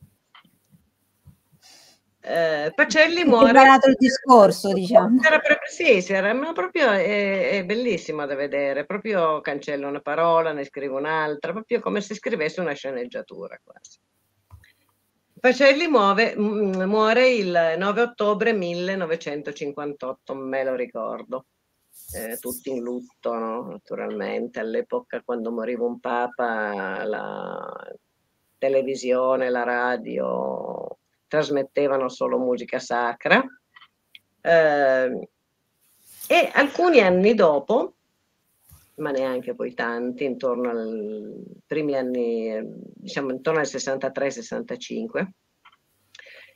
Pacelli muore. Preparato il discorso, diciamo. Ma proprio è bellissimo da vedere. Proprio cancella una parola, ne scrive un'altra, proprio come se scrivesse una sceneggiatura quasi. Pacelli muore il 9 ottobre 1958, me lo ricordo. Tutti in lutto, no? Naturalmente. All'epoca, quando moriva un papa, la televisione, la radio trasmettevano solo musica sacra, e alcuni anni dopo, ma neanche poi tanti, intorno ai primi anni, diciamo intorno al 63-65,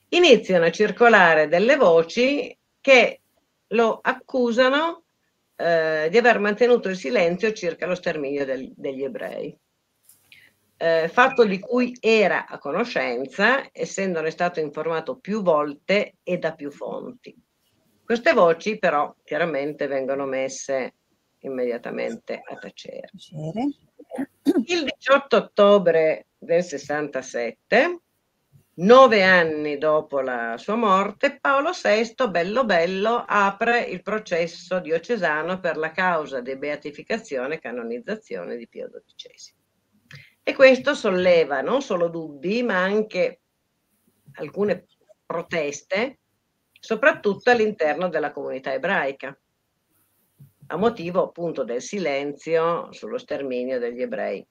iniziano a circolare delle voci che lo accusano di aver mantenuto il silenzio circa lo sterminio degli ebrei. Fatto di cui era a conoscenza, essendone stato informato più volte e da più fonti. Queste voci però chiaramente vengono messe immediatamente a tacere. Il 18 ottobre del 67, 9 anni dopo la sua morte, Paolo VI, bello bello, apre il processo diocesano per la causa di beatificazione e canonizzazione di Pio XII. E questo solleva non solo dubbi, ma anche alcune proteste, soprattutto all'interno della comunità ebraica, a motivo appunto del silenzio sullo sterminio degli ebrei.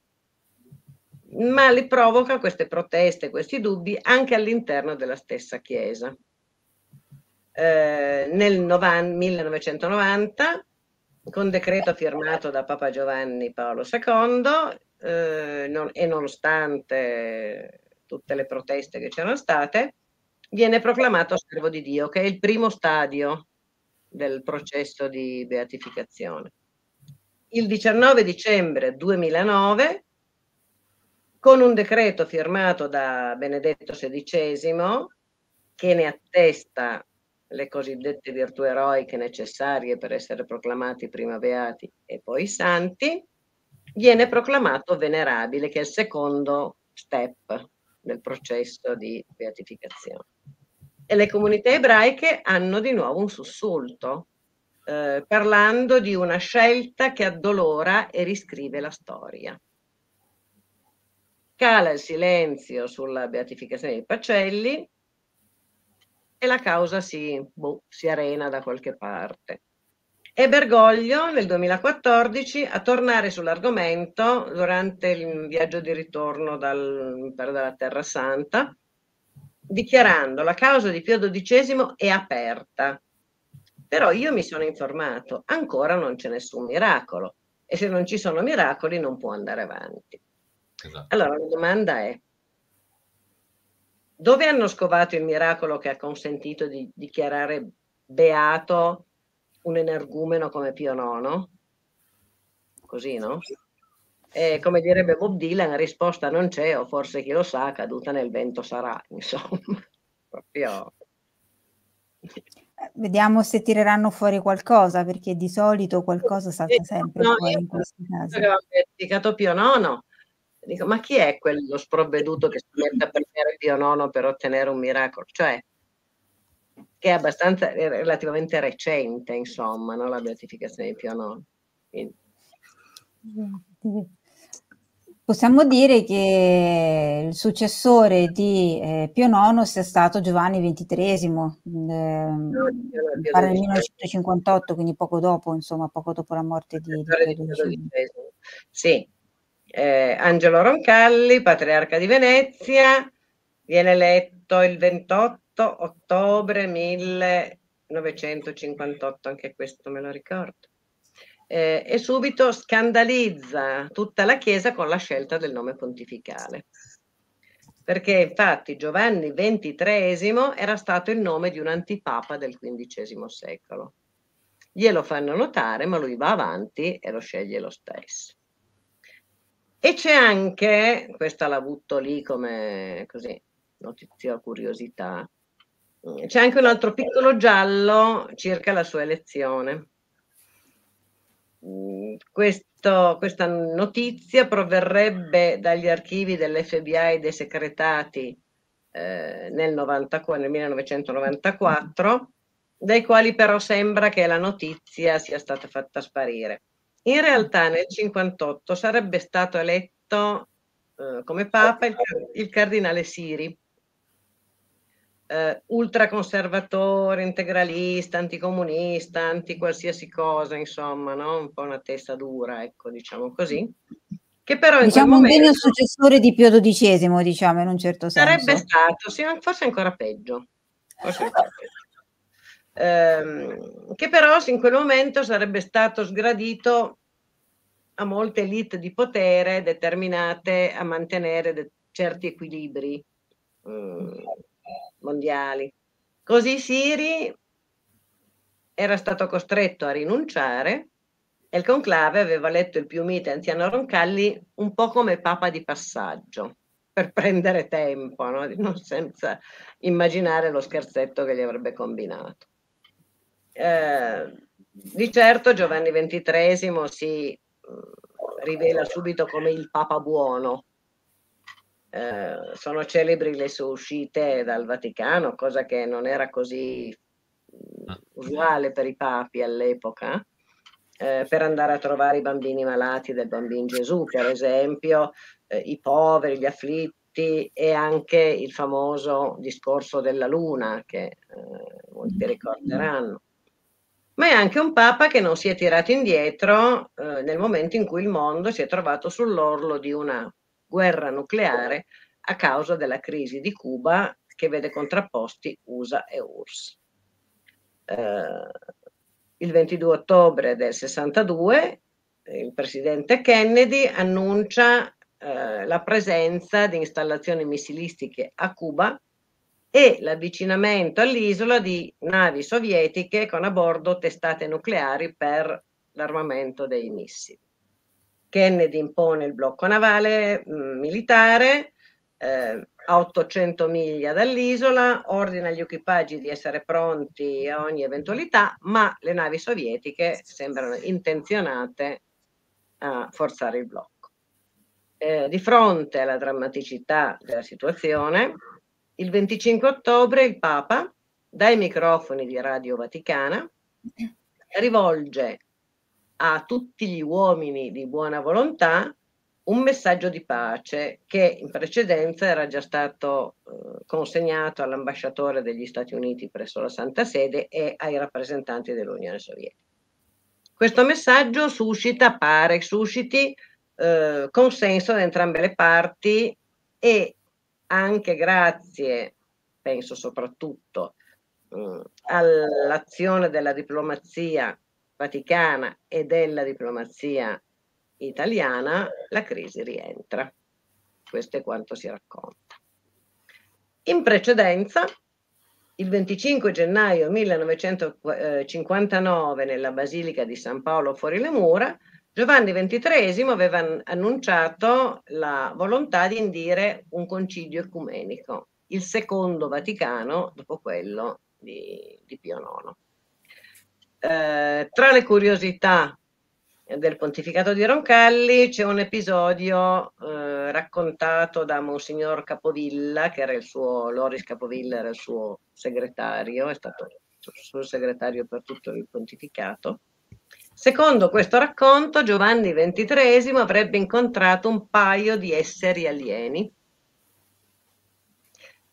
Ma li provoca queste proteste, questi dubbi, anche all'interno della stessa Chiesa. Nel 1990, con decreto firmato da Papa Giovanni Paolo II, e nonostante tutte le proteste che c'erano state, viene proclamato servo di Dio, che è il primo stadio del processo di beatificazione. Il 19 dicembre 2009, con un decreto firmato da Benedetto XVI, che ne attesta le cosiddette virtù eroiche necessarie per essere proclamati prima beati e poi santi, viene proclamato venerabile, che è il secondo step del processo di beatificazione. E le comunità ebraiche hanno di nuovo un sussulto, parlando di una scelta che addolora e riscrive la storia. Cala il silenzio sulla beatificazione di Pacelli e la causa si arena da qualche parte. E Bergoglio nel 2014 a tornare sull'argomento durante il viaggio di ritorno dalla Terra Santa, dichiarando: la causa di Pio XII è aperta, però io mi sono informato, ancora non c'è nessun miracolo, e se non ci sono miracoli non può andare avanti. Esatto. Allora la domanda è: dove hanno scovato il miracolo che ha consentito di dichiarare beato un energumeno come Pio IX? Così, no? E come direbbe Bob Dylan, risposta non c'è, o forse chi lo sa, caduta nel vento sarà, insomma. Proprio. Vediamo se tireranno fuori qualcosa, perché di solito qualcosa salta sempre fuori in questi casi. Io avevo verificato Pio IX, dico, ma chi è quello sprovveduto che si mette a prendere Pio IX per ottenere un miracolo? Cioè, che è abbastanza relativamente recente, insomma, no? La beatificazione di Pio IX. Quindi. Possiamo dire che il successore di Pio IX sia stato Giovanni XXIII, pare nel 1958, quindi poco dopo, insomma, poco dopo la morte di Pio XII. Sì, Angelo Roncalli, patriarca di Venezia, viene eletto il 28 ottobre 1958, anche questo me lo ricordo. E subito scandalizza tutta la Chiesa con la scelta del nome pontificale, perché infatti Giovanni XXIII era stato il nome di un antipapa del XV secolo. Glielo fanno notare, ma lui va avanti e lo sceglie lo stesso. E c'è anche, questa la butto lì come così, notizia, curiosità, c'è anche un altro piccolo giallo circa la sua elezione. Questa notizia proverrebbe dagli archivi dell'FBI dei secretati nel 1994, dai quali però sembra che la notizia sia stata fatta sparire. In realtà nel 1958 sarebbe stato eletto come papa il cardinale Siri, ultraconservatore, integralista, anticomunista, anti qualsiasi cosa, insomma, no? Un po' una testa dura, ecco, diciamo così. Che però in diciamo quel momento, un degno successore di Pio XII, diciamo, in un certo senso. Sarebbe stato, sì, forse ancora peggio. Forse ancora peggio. Che però in quel momento sarebbe stato sgradito a molte elite di potere determinate a mantenere certi equilibri mondiali. Così Siri era stato costretto a rinunciare e il conclave aveva eletto il più mite anziano Roncalli un po' come papa di passaggio, per prendere tempo, no? Non senza immaginare lo scherzetto che gli avrebbe combinato. Di certo Giovanni XXIII si rivela subito come il papa buono. Sono celebri le sue uscite dal Vaticano, cosa che non era così usuale per i papi all'epoca, per andare a trovare i bambini malati del Bambino Gesù, per esempio, i poveri, gli afflitti, e anche il famoso discorso della luna che molti ricorderanno. Ma è anche un papa che non si è tirato indietro nel momento in cui il mondo si è trovato sull'orlo di una guerra nucleare a causa della crisi di Cuba, che vede contrapposti USA e URSS. Il 22 ottobre del 62 il presidente Kennedy annuncia la presenza di installazioni missilistiche a Cuba e l'avvicinamento all'isola di navi sovietiche con a bordo testate nucleari per l'armamento dei missili. Kennedy impone il blocco navale militare a 800 miglia dall'isola, ordina agli equipaggi di essere pronti a ogni eventualità, ma le navi sovietiche sembrano intenzionate a forzare il blocco. Di fronte alla drammaticità della situazione, il 25 ottobre il Papa, dai microfoni di Radio Vaticana, rivolge a tutti gli uomini di buona volontà un messaggio di pace che in precedenza era già stato consegnato all'ambasciatore degli Stati Uniti presso la Santa Sede e ai rappresentanti dell'Unione Sovietica. Questo messaggio suscita consenso da entrambe le parti, e anche grazie, penso soprattutto, all'azione della diplomazia vaticana e della diplomazia italiana, la crisi rientra. Questo è quanto si racconta. In precedenza, il 25 gennaio 1959, nella Basilica di San Paolo fuori le mura, Giovanni XXIII aveva annunciato la volontà di indire un concilio ecumenico, il secondo Vaticano dopo quello di Pio IX. Tra le curiosità del pontificato di Roncalli c'è un episodio raccontato da Monsignor Capovilla, che era il suo, Loris Capovilla era il suo segretario, è stato il suo segretario per tutto il pontificato. Secondo questo racconto, Giovanni XXIII avrebbe incontrato un paio di esseri alieni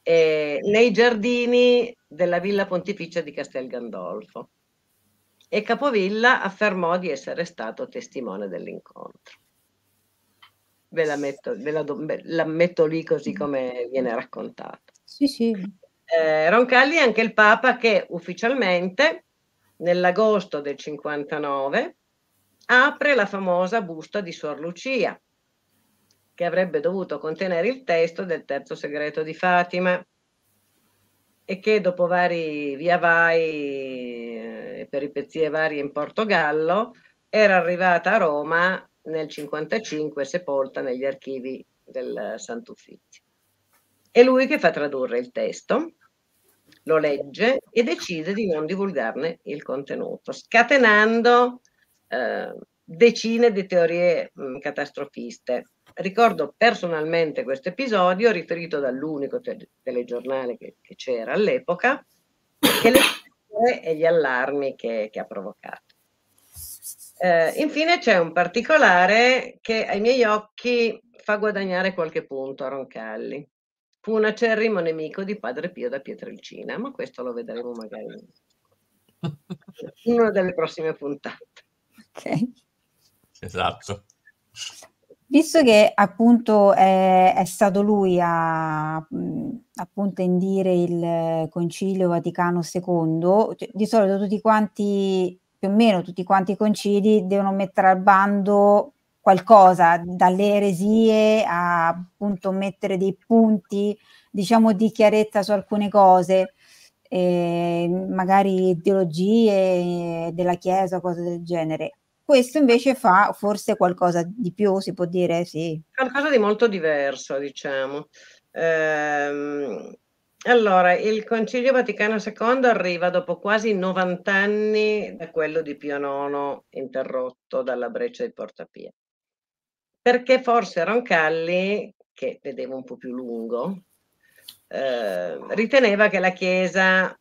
nei giardini della Villa Pontificia di Castel Gandolfo, e Capovilla affermò di essere stato testimone dell'incontro. Ve la metto lì così come viene raccontato. Sì, sì. Roncalli è anche il Papa che ufficialmente nell'agosto del 59 apre la famosa busta di Suor Lucia, che avrebbe dovuto contenere il testo del terzo segreto di Fatima e che dopo vari via vai e peripezie varie in Portogallo era arrivata a Roma nel 55, sepolta negli archivi del Sant'Uffizio. È lui che fa tradurre il testo, lo legge e decide di non divulgarne il contenuto, scatenando decine di teorie catastrofiste. Ricordo personalmente questo episodio, riferito dall'unico telegiornale che c'era all'epoca, e le teorie e gli allarmi che ha provocato. Infine c'è un particolare che ai miei occhi fa guadagnare qualche punto a Roncalli. Fu un acerrimo nemico di Padre Pio da Pietrelcina, ma questo lo vedremo magari in una delle prossime puntate. Ok. Esatto. Visto che appunto è stato lui appunto a indire il Concilio Vaticano II, di solito tutti quanti, più o meno tutti quanti i concili, devono mettere al bando qualcosa, dalle eresie a appunto mettere dei punti, diciamo, di chiarezza su alcune cose, magari ideologie della Chiesa, cose del genere. Questo invece fa forse qualcosa di più, si può dire, sì. Qualcosa di molto diverso, diciamo. Allora, il Concilio Vaticano II arriva dopo quasi 90 anni da quello di Pio IX, interrotto dalla breccia di Porta Pia. Perché forse Roncalli, che vedeva un po' più lungo, riteneva che la Chiesa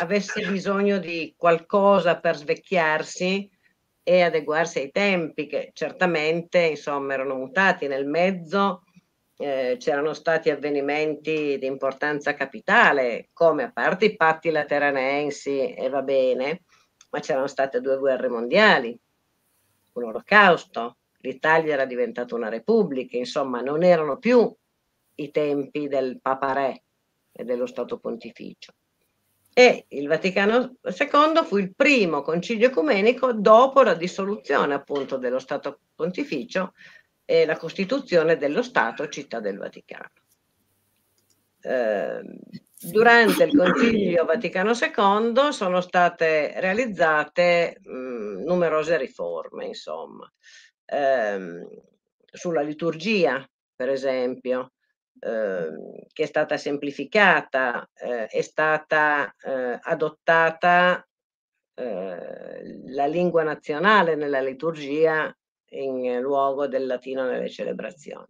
avesse bisogno di qualcosa per svecchiarsi e adeguarsi ai tempi, che certamente, insomma, erano mutati. Nel mezzo c'erano stati avvenimenti di importanza capitale, come, a parte i patti lateranensi, e va bene, ma c'erano state 2 guerre mondiali, un olocausto, l'Italia era diventata una repubblica, insomma non erano più i tempi del Papa Re e dello Stato Pontificio. E il Vaticano II fu il primo concilio ecumenico dopo la dissoluzione appunto dello Stato Pontificio e la costituzione dello Stato Città del Vaticano. Durante il Concilio Vaticano II sono state realizzate numerose riforme, insomma, sulla liturgia, per esempio, che è stata semplificata, è stata adottata la lingua nazionale nella liturgia in luogo del latino nelle celebrazioni.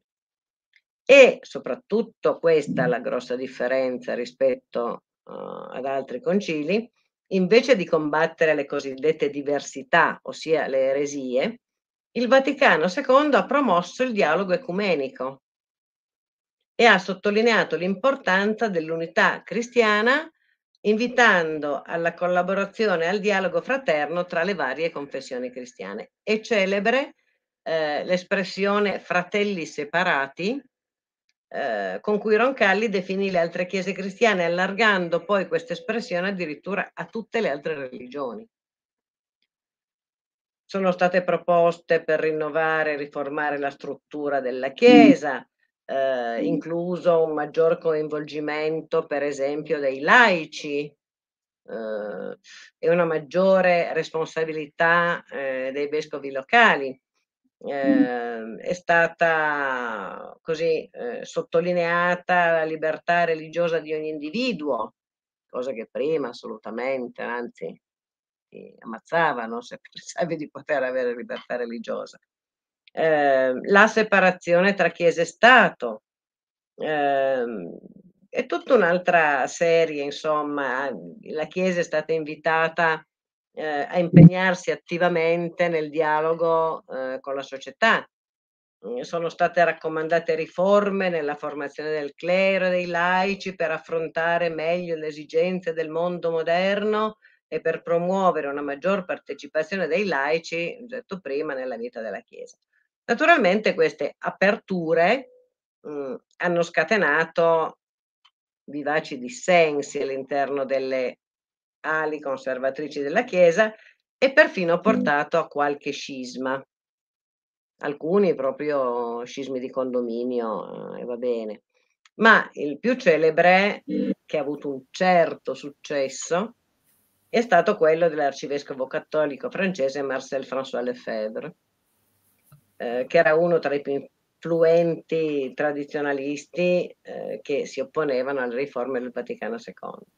E soprattutto, questa è la grossa differenza rispetto ad altri concili, invece di combattere le cosiddette diversità, ossia le eresie, il Vaticano II ha promosso il dialogo ecumenico e ha sottolineato l'importanza dell'unità cristiana, invitando alla collaborazione e al dialogo fraterno tra le varie confessioni cristiane. È celebre l'espressione fratelli separati, con cui Roncalli definì le altre chiese cristiane, allargando poi questa espressione addirittura a tutte le altre religioni. Sono state proposte per rinnovare e riformare la struttura della Chiesa, incluso un maggior coinvolgimento, per esempio, dei laici e una maggiore responsabilità dei vescovi locali. È stata così sottolineata la libertà religiosa di ogni individuo, cosa che prima assolutamente, anzi ammazzavano se pensavi di poter avere libertà religiosa. La separazione tra Chiesa e Stato, è tutta un'altra serie, insomma. La Chiesa è stata invitata a impegnarsi attivamente nel dialogo con la società. Sono state raccomandate riforme nella formazione del clero e dei laici per affrontare meglio le esigenze del mondo moderno e per promuovere una maggior partecipazione dei laici, detto prima, nella vita della Chiesa. Naturalmente queste aperture hanno scatenato vivaci dissensi all'interno delle ali conservatrici della Chiesa e perfino portato a qualche scisma. Alcuni proprio scismi di condominio, e va bene. Ma il più celebre, che ha avuto un certo successo, è stato quello dell'arcivescovo cattolico francese Marcel François Lefebvre, che era uno tra i più influenti tradizionalisti che si opponevano alle riforme del Vaticano II.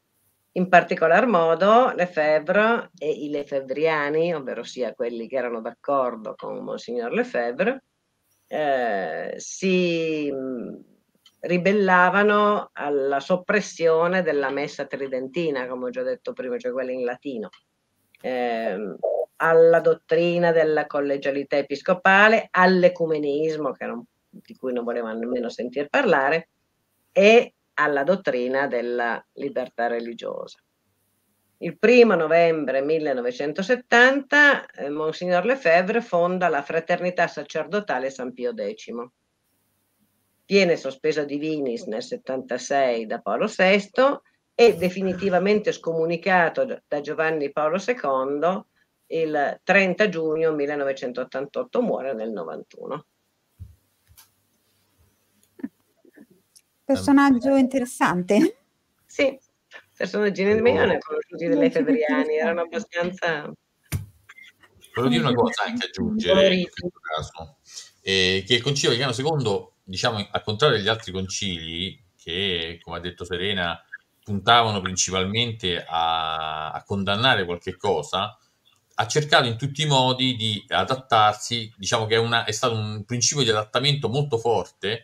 In particolar modo Lefebvre e i lefebvriani, ovvero sia quelli che erano d'accordo con Monsignor Lefebvre, si ribellavano alla soppressione della messa tridentina, come ho già detto prima, cioè quella in latino, alla dottrina della collegialità episcopale, all'ecumenismo, di cui non volevano nemmeno sentir parlare, e alla dottrina della libertà religiosa. Il 1° novembre 1970 Monsignor Lefebvre fonda la Fraternità Sacerdotale San Pio X. Viene sospesa divinis nel 1976 da Paolo VI e definitivamente scomunicato da Giovanni Paolo II il 30 giugno 1988, muore nel 1991. Personaggio interessante. Sì, personaggi nel mio ne ho conosciuti dei lefebvriani, erano abbastanza... Volevo dire una cosa anche, aggiungere, in questo caso, che il Concilio Vaticano II, diciamo, al contrario degli altri concili, che, come ha detto Serena, puntavano principalmente a condannare qualche cosa, ha cercato in tutti i modi di adattarsi, diciamo che è stato un principio di adattamento molto forte,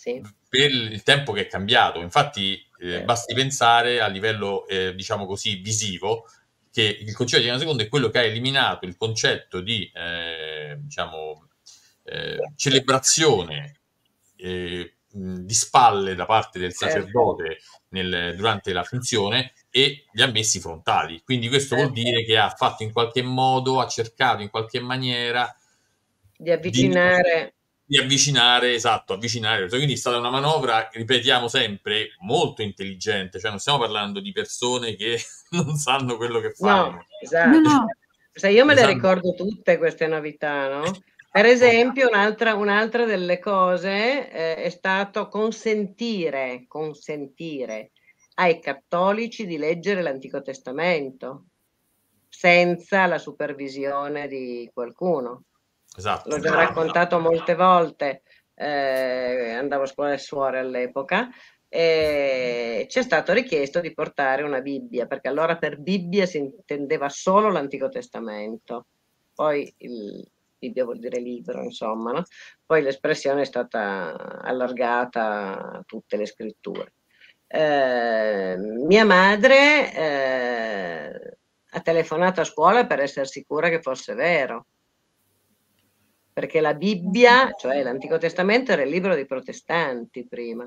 sì, per il tempo che è cambiato. Infatti basti pensare a livello diciamo così visivo che il Concilio Vaticano II è quello che ha eliminato il concetto di celebrazione di spalle da parte del sacerdote durante la funzione e li ha messi frontali. Quindi questo vuol dire che ha fatto in qualche modo, ha cercato in qualche maniera di avvicinare... Di avvicinare, quindi è stata una manovra, ripetiamo sempre, molto intelligente, cioè non stiamo parlando di persone che non sanno quello che fanno. No, esatto. No. Se io me le ricordo tutte queste novità, no? Per esempio, un'altra delle cose è stato consentire ai cattolici di leggere l'Antico Testamento senza la supervisione di qualcuno. Esatto, l'ho già raccontato molte volte, andavo a scuola e suore all'epoca, e c'è stato richiesto di portare una Bibbia, perché allora per Bibbia si intendeva solo l'Antico Testamento, poi Bibbia vuol dire libro, insomma, no? Poi l'espressione è stata allargata a tutte le scritture. Mia madre ha telefonato a scuola per essere sicura che fosse vero, perché la Bibbia, cioè l'Antico Testamento, era il libro dei protestanti prima.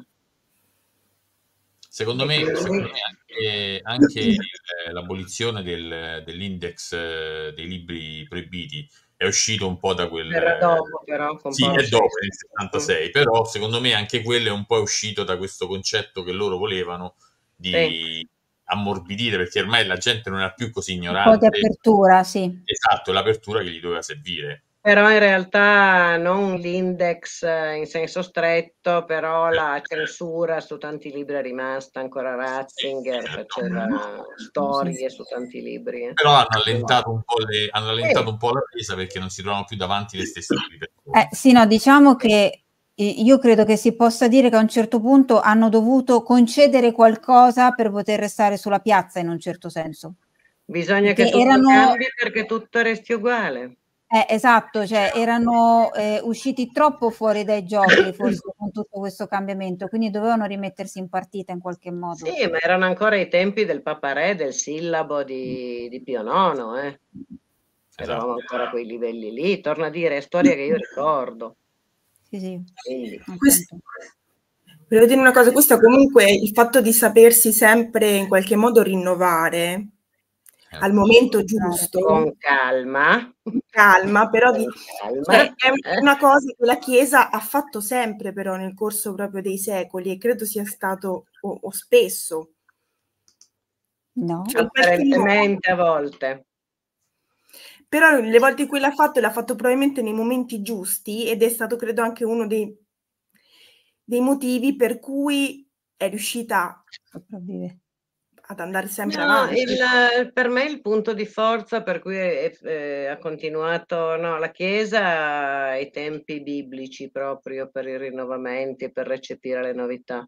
Secondo me anche l'abolizione dell'index dei libri proibiti è uscito un po' da quel... Dopo, nel 76, però secondo me anche quello è un po' uscito da questo concetto che loro volevano di... Sì. Ammorbidire, perché ormai la gente non era più così ignorante. Un po' di apertura, sì. Esatto, l'apertura che gli doveva servire. Però in realtà non l'index in senso stretto, però la censura su tanti libri è rimasta, ancora Ratzinger faceva storie su tanti libri. Però hanno allentato un po' la presa, perché non si trovano più davanti le stesse libri. Sì, no, diciamo che io credo che si possa dire che a un certo punto hanno dovuto concedere qualcosa per poter restare sulla piazza, in un certo senso. Bisogna che tutto cambi perché tutto resti uguale. Esatto, cioè erano usciti troppo fuori dai giochi forse con tutto questo cambiamento, quindi dovevano rimettersi in partita in qualche modo. Sì, ma erano ancora i tempi del Paparè, del sillabo di Pio IX, eravamo ancora a quei livelli lì, torna a dire, è storia che io ricordo. Sì, sì. Volevo dire una cosa, questo comunque il fatto di sapersi sempre in qualche modo rinnovare al momento giusto, con calma, però di, cioè, è una cosa che la Chiesa ha fatto sempre però nel corso proprio dei secoli e credo sia stato o spesso, no, apparentemente a volte, però le volte in cui l'ha fatto probabilmente nei momenti giusti ed è stato credo anche uno dei motivi per cui è riuscita ad andare sempre avanti. Per me il punto di forza per cui ha continuato la Chiesa ai tempi biblici, proprio per i rinnovamenti, per recepire le novità.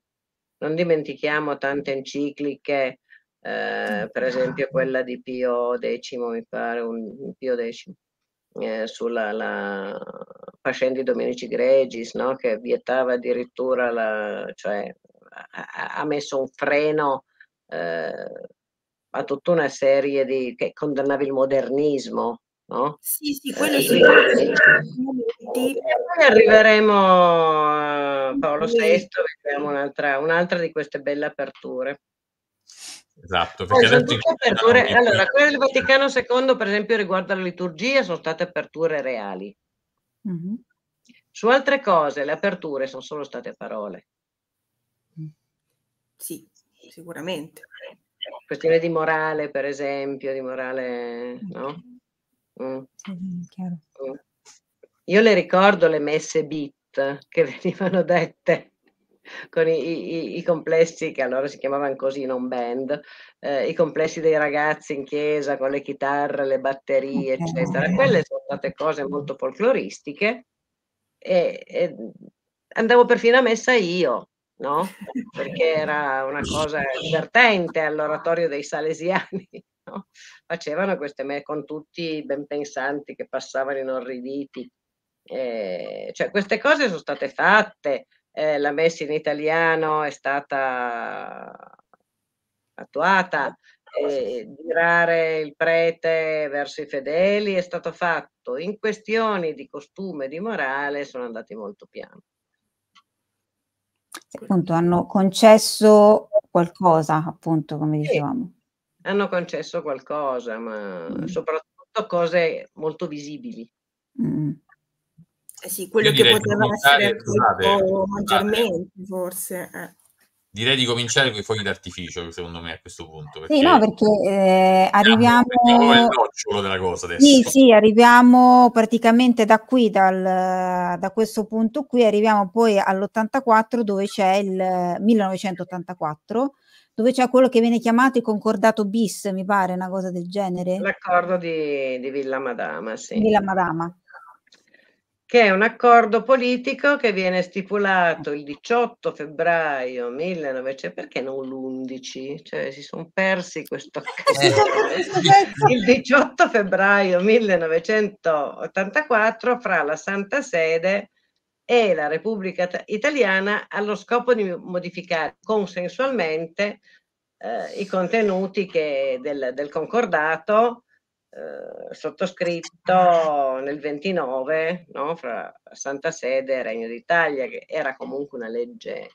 Non dimentichiamo tante encicliche, per esempio quella di Pio X, mi pare, Pio X, sulla Pascendi Dominici Gregis, no? Che vietava addirittura, ha messo un freno a tutta una serie di che condannava il modernismo, no? Sì, sì, quello sì. E poi arriveremo a Paolo VI, vediamo un'altra di queste belle aperture. Esatto, perché allora quelle del Vaticano II, per esempio, riguardo alla liturgia, sono state aperture reali. Su altre cose le aperture sono solo state parole. Sì, sicuramente. Questione di morale, per esempio, di morale, no? Chiaro. Io le ricordo le messe beat che venivano dette con i complessi, che allora si chiamavano così, non band, i complessi dei ragazzi in chiesa con le chitarre, le batterie, eccetera. Quelle sono state cose molto folcloristiche e andavo perfino a messa io, no? Perché era una cosa divertente all'oratorio dei Salesiani, no? Facevano queste messe con tutti i ben pensanti che passavano inorriditi, cioè queste cose sono state fatte. La messa in italiano è stata attuata, girare il prete verso i fedeli è stato fatto. In questioni di costume e di morale sono andati molto piano. Appunto, hanno concesso qualcosa, appunto, come dicevamo. Hanno concesso qualcosa, ma soprattutto cose molto visibili. Sì, quello che poteva essere maggiormente, forse. Direi di cominciare con i fuochi d'artificio, secondo me, a questo punto. Perché... Sì, no, perché arriviamo al nocciolo della cosa adesso. Sì, sì, arriviamo praticamente da qui, da questo punto qui, arriviamo poi all'84, dove c'è il 1984, dove c'è quello che viene chiamato il concordato bis, mi pare, una cosa del genere. L'accordo di Villa Madama, sì. Villa Madama. Che è un accordo politico che viene stipulato il 18 febbraio 1900, perché non l'11? Cioè si sono persi questo il 18 febbraio 1984 fra la Santa Sede e la Repubblica Italiana, allo scopo di modificare consensualmente i contenuti del concordato sottoscritto nel 1929, no, fra Santa Sede e Regno d'Italia, che era comunque una legge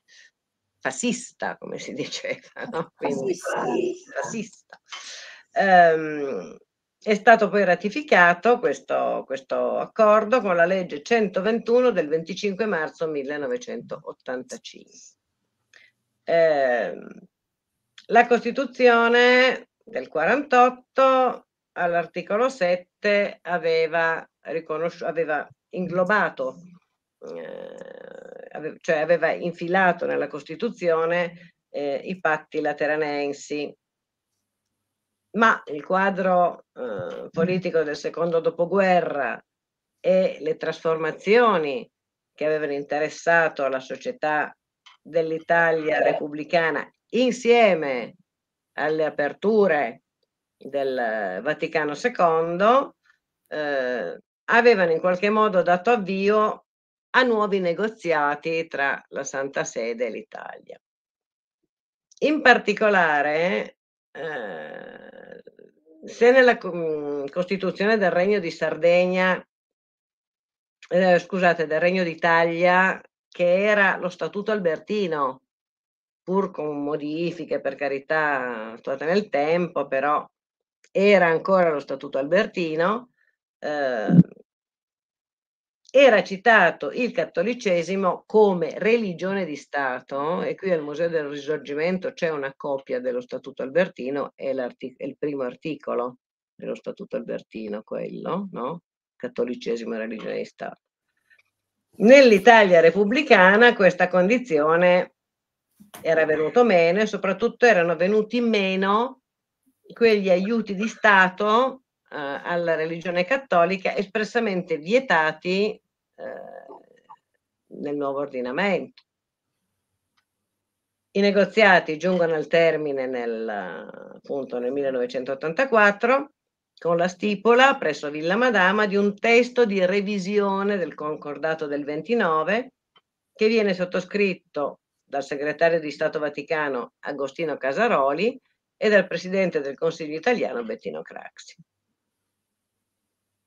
fascista, come si diceva, no? Quindi, fascista. È stato poi ratificato questo accordo con la legge 121 del 25 marzo 1985. La Costituzione del 1948 all'articolo 7 aveva inglobato, cioè aveva infilato nella Costituzione i patti lateranensi, ma il quadro politico del secondo dopoguerra e le trasformazioni che avevano interessato la società dell'Italia repubblicana, insieme alle aperture del Vaticano II avevano in qualche modo dato avvio a nuovi negoziati tra la Santa Sede e l'Italia. In particolare, se nella Costituzione del Regno di Sardegna, scusate, del Regno d'Italia, che era lo Statuto Albertino, pur con modifiche per carità attuate nel tempo, però era ancora lo Statuto Albertino, era citato il cattolicesimo come religione di Stato, e qui al Museo del Risorgimento c'è una copia dello Statuto Albertino, è il primo articolo dello Statuto Albertino, quello, no? Cattolicesimo e religione di Stato. Nell'Italia repubblicana questa condizione era venuto meno, e soprattutto erano venuti meno quegli aiuti di Stato alla religione cattolica espressamente vietati nel nuovo ordinamento. I negoziati giungono al termine nel 1984 con la stipula presso Villa Madama di un testo di revisione del Concordato del 29 che viene sottoscritto dal segretario di Stato Vaticano Agostino Casaroli e dal presidente del Consiglio italiano Bettino Craxi.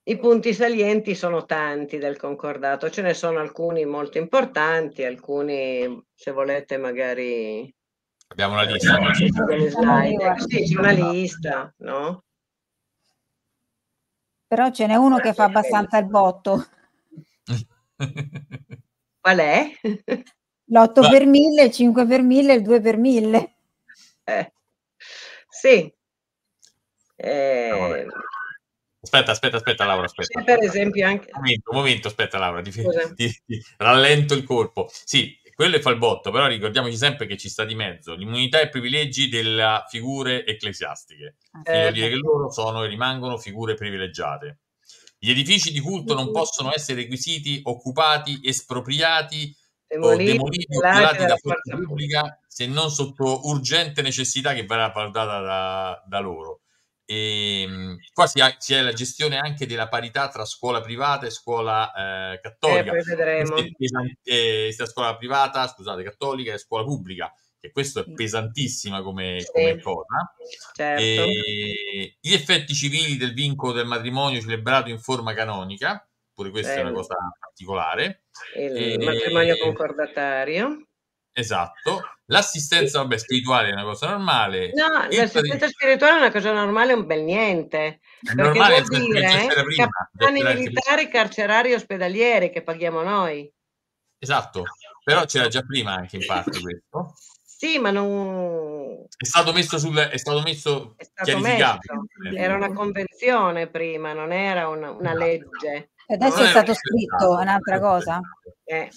I punti salienti sono tanti del concordato, ce ne sono alcuni molto importanti, alcuni se volete magari... Abbiamo una lista. Delle slide. Sì, c'è una lista, no? Però ce n'è uno che fa abbastanza il botto. Qual è? L'8 per 1000, il 5 per 1000, il 2 per 1000. Sì. Aspetta Laura, aspetta. C'è per esempio anche... Un momento, aspetta Laura, rallento il colpo. Sì, quello fa il botto, però ricordiamoci sempre che ci sta di mezzo l'immunità e i privilegi delle figure ecclesiastiche. Voglio dire che loro sono e rimangono figure privilegiate. Gli edifici di culto non possono essere requisiti, occupati, espropriati o demoliti o curati da forza pubblica se non sotto urgente necessità che verrà valutata da loro. E qua si è la gestione anche della parità tra scuola privata e scuola cattolica. Poi vedremo. Scuola privata, scusate, cattolica e scuola pubblica, che questo è pesantissima come cosa. Certo. E gli effetti civili del vincolo del matrimonio celebrato in forma canonica, pure questa è una cosa particolare. Il matrimonio concordatario. Esatto, l'assistenza spirituale è una cosa normale. No, l'assistenza spirituale è una cosa normale, è un bel niente. È normale, vuol dire capitani militari, carcerari e ospedalieri che paghiamo noi. Esatto, però c'era già prima anche in parte questo. Sì, ma non... È stato messo, era una convenzione prima, non era una legge. Adesso è stato scritto, è un'altra cosa. E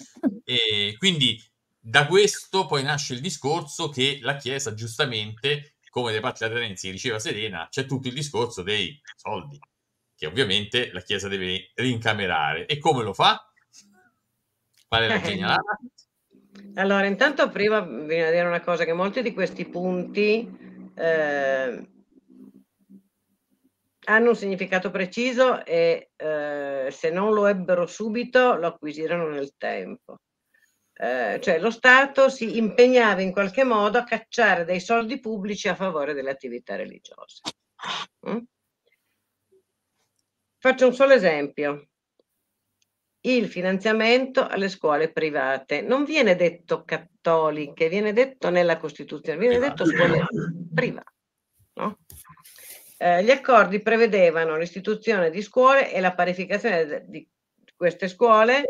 quindi... Da questo poi nasce il discorso che la Chiesa, giustamente, come dei Patti Lateranensi diceva Serena, c'è tutto il discorso dei soldi, che ovviamente la Chiesa deve rincamerare. E come lo fa? Qual è la genialata? Allora, intanto prima bisogna dire una cosa, che molti di questi punti hanno un significato preciso e se non lo ebbero subito lo acquisirono nel tempo. Cioè lo Stato si impegnava in qualche modo a cacciare dei soldi pubblici a favore delle attività religiose. Faccio un solo esempio: il finanziamento alle scuole private non viene detto cattoliche, viene detto nella Costituzione, viene detto scuole private, no? Gli accordi prevedevano l'istituzione di scuole e la parificazione di queste scuole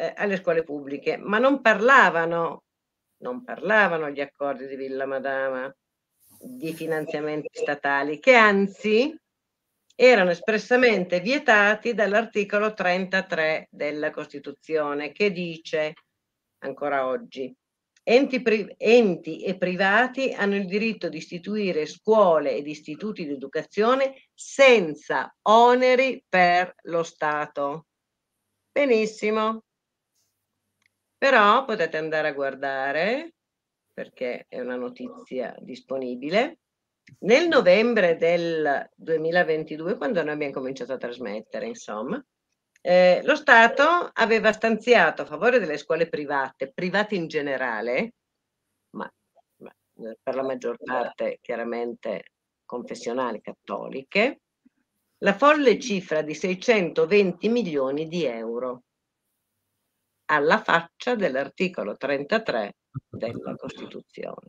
alle scuole pubbliche, ma non parlavano gli accordi di Villa Madama di finanziamenti statali, che anzi erano espressamente vietati dall'articolo 33 della Costituzione, che dice ancora oggi: enti e privati hanno il diritto di istituire scuole ed istituti di educazione senza oneri per lo Stato. Benissimo. Però potete andare a guardare, perché è una notizia disponibile, Nel novembre del 2022, quando noi abbiamo cominciato a trasmettere, insomma, lo Stato aveva stanziato a favore delle scuole private, private in generale, ma per la maggior parte chiaramente confessionali cattoliche, la folle cifra di 620 milioni di euro, alla faccia dell'articolo 33 della Costituzione.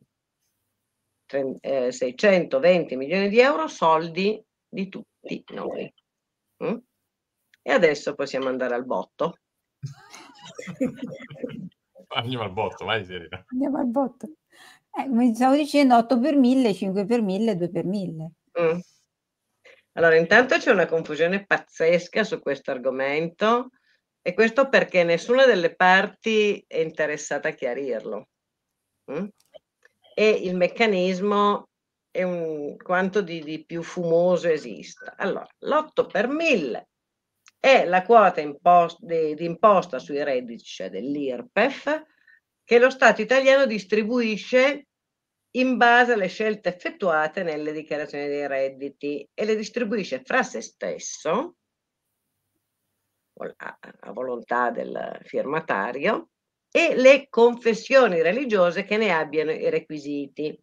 620 milioni di euro, soldi di tutti noi. E adesso possiamo andare al botto. Andiamo al botto, vai Serena. Andiamo al botto. Come stavo dicendo, 8 per 1000, 5 per 1000, 2 per 1000. Allora, intanto c'è una confusione pazzesca su questo argomento, e questo perché nessuna delle parti è interessata a chiarirlo. E il meccanismo è un quanto di più fumoso esista. Allora, l'8 per 1000 è la quota di imposta sui redditi, cioè dell'IRPEF, che lo Stato italiano distribuisce in base alle scelte effettuate nelle dichiarazioni dei redditi, e le distribuisce fra se stesso, a volontà del firmatario, e le confessioni religiose che ne abbiano i requisiti,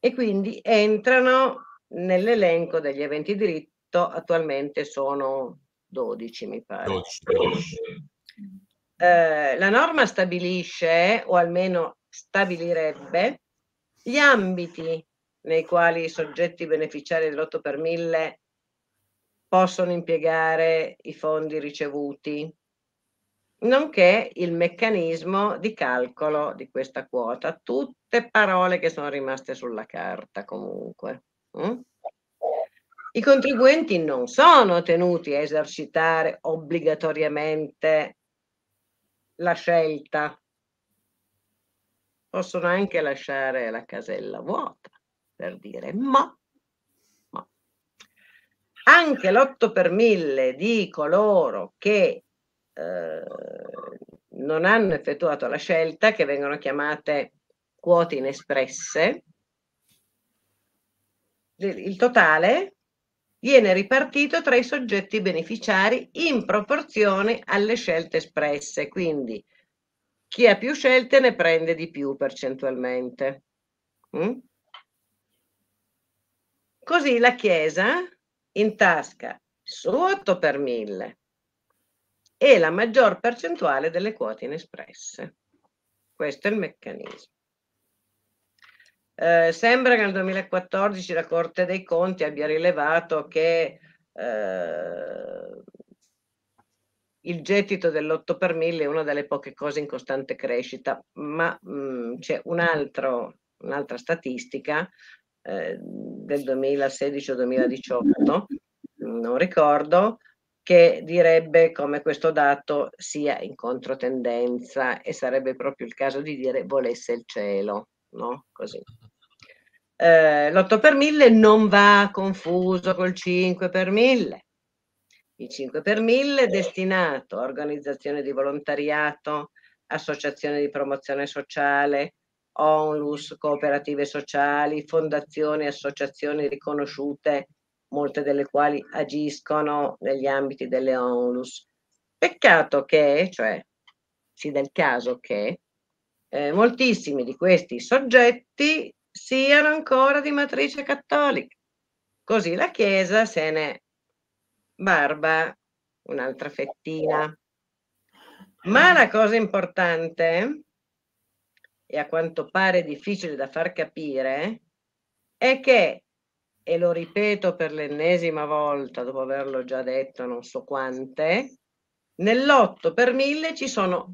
e quindi entrano nell'elenco degli aventi diritto. Attualmente sono 12, mi pare. 12. La norma stabilisce, o almeno stabilirebbe, gli ambiti nei quali i soggetti beneficiari dell'8 per 1000 possono impiegare i fondi ricevuti, nonché il meccanismo di calcolo di questa quota. Tutte parole che sono rimaste sulla carta comunque. I contribuenti non sono tenuti a esercitare obbligatoriamente la scelta, possono anche lasciare la casella vuota, per dire, ma anche l'8 per 1000 di coloro che non hanno effettuato la scelta, che vengono chiamate quote inespresse, il totale viene ripartito tra i soggetti beneficiari in proporzione alle scelte espresse, quindi chi ha più scelte ne prende di più percentualmente. Così la Chiesa intasca su 8 per 1000 e la maggior percentuale delle quote inespresse. Questo è il meccanismo. Sembra che nel 2014 la Corte dei Conti abbia rilevato che il gettito dell'8 per 1000 è una delle poche cose in costante crescita, ma c'è un'altra statistica del 2016 o 2018, non ricordo, che direbbe come questo dato sia in controtendenza, e sarebbe proprio il caso di dire volesse il cielo, no? Così. L'8 per 1000 non va confuso col 5 per 1000. Il 5 per 1000 è destinato a organizzazioni di volontariato, associazioni di promozione sociale, onlus, cooperative sociali, fondazioni e associazioni riconosciute, molte delle quali agiscono negli ambiti delle onlus. Peccato che, cioè, sì, del caso che, moltissimi di questi soggetti siano ancora di matrice cattolica. Così la Chiesa se ne barba un'altra fettina. Ma la cosa importante, e a quanto pare difficile da far capire, è che, e lo ripeto per l'ennesima volta dopo averlo già detto non so quante, nell'8 per 1000 ci sono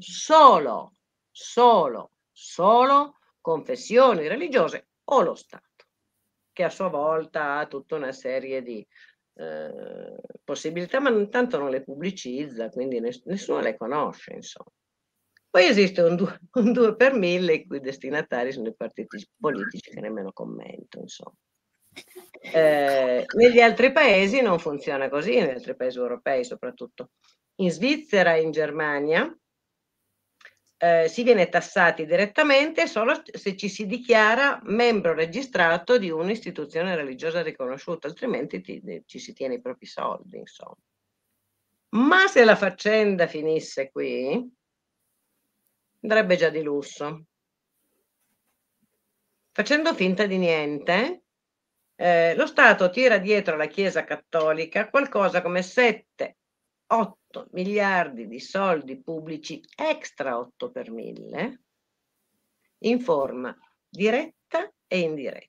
solo confessioni religiose o lo Stato, che a sua volta ha tutta una serie di possibilità, ma intanto non le pubblicizza, quindi nessuno le conosce, insomma. Poi esiste un 2 per 1000 i cui destinatari sono i partiti politici, che nemmeno commento, insomma. Negli altri paesi non funziona così, negli altri paesi europei soprattutto. In Svizzera e in Germania si viene tassati direttamente solo se ci si dichiara membro registrato di un'istituzione religiosa riconosciuta, altrimenti ci si tiene i propri soldi, insomma. Ma se la faccenda finisse qui, andrebbe già di lusso. Facendo finta di niente, lo Stato tira dietro alla Chiesa Cattolica qualcosa come 7-8 miliardi di soldi pubblici extra 8 per 1000 in forma diretta e indiretta.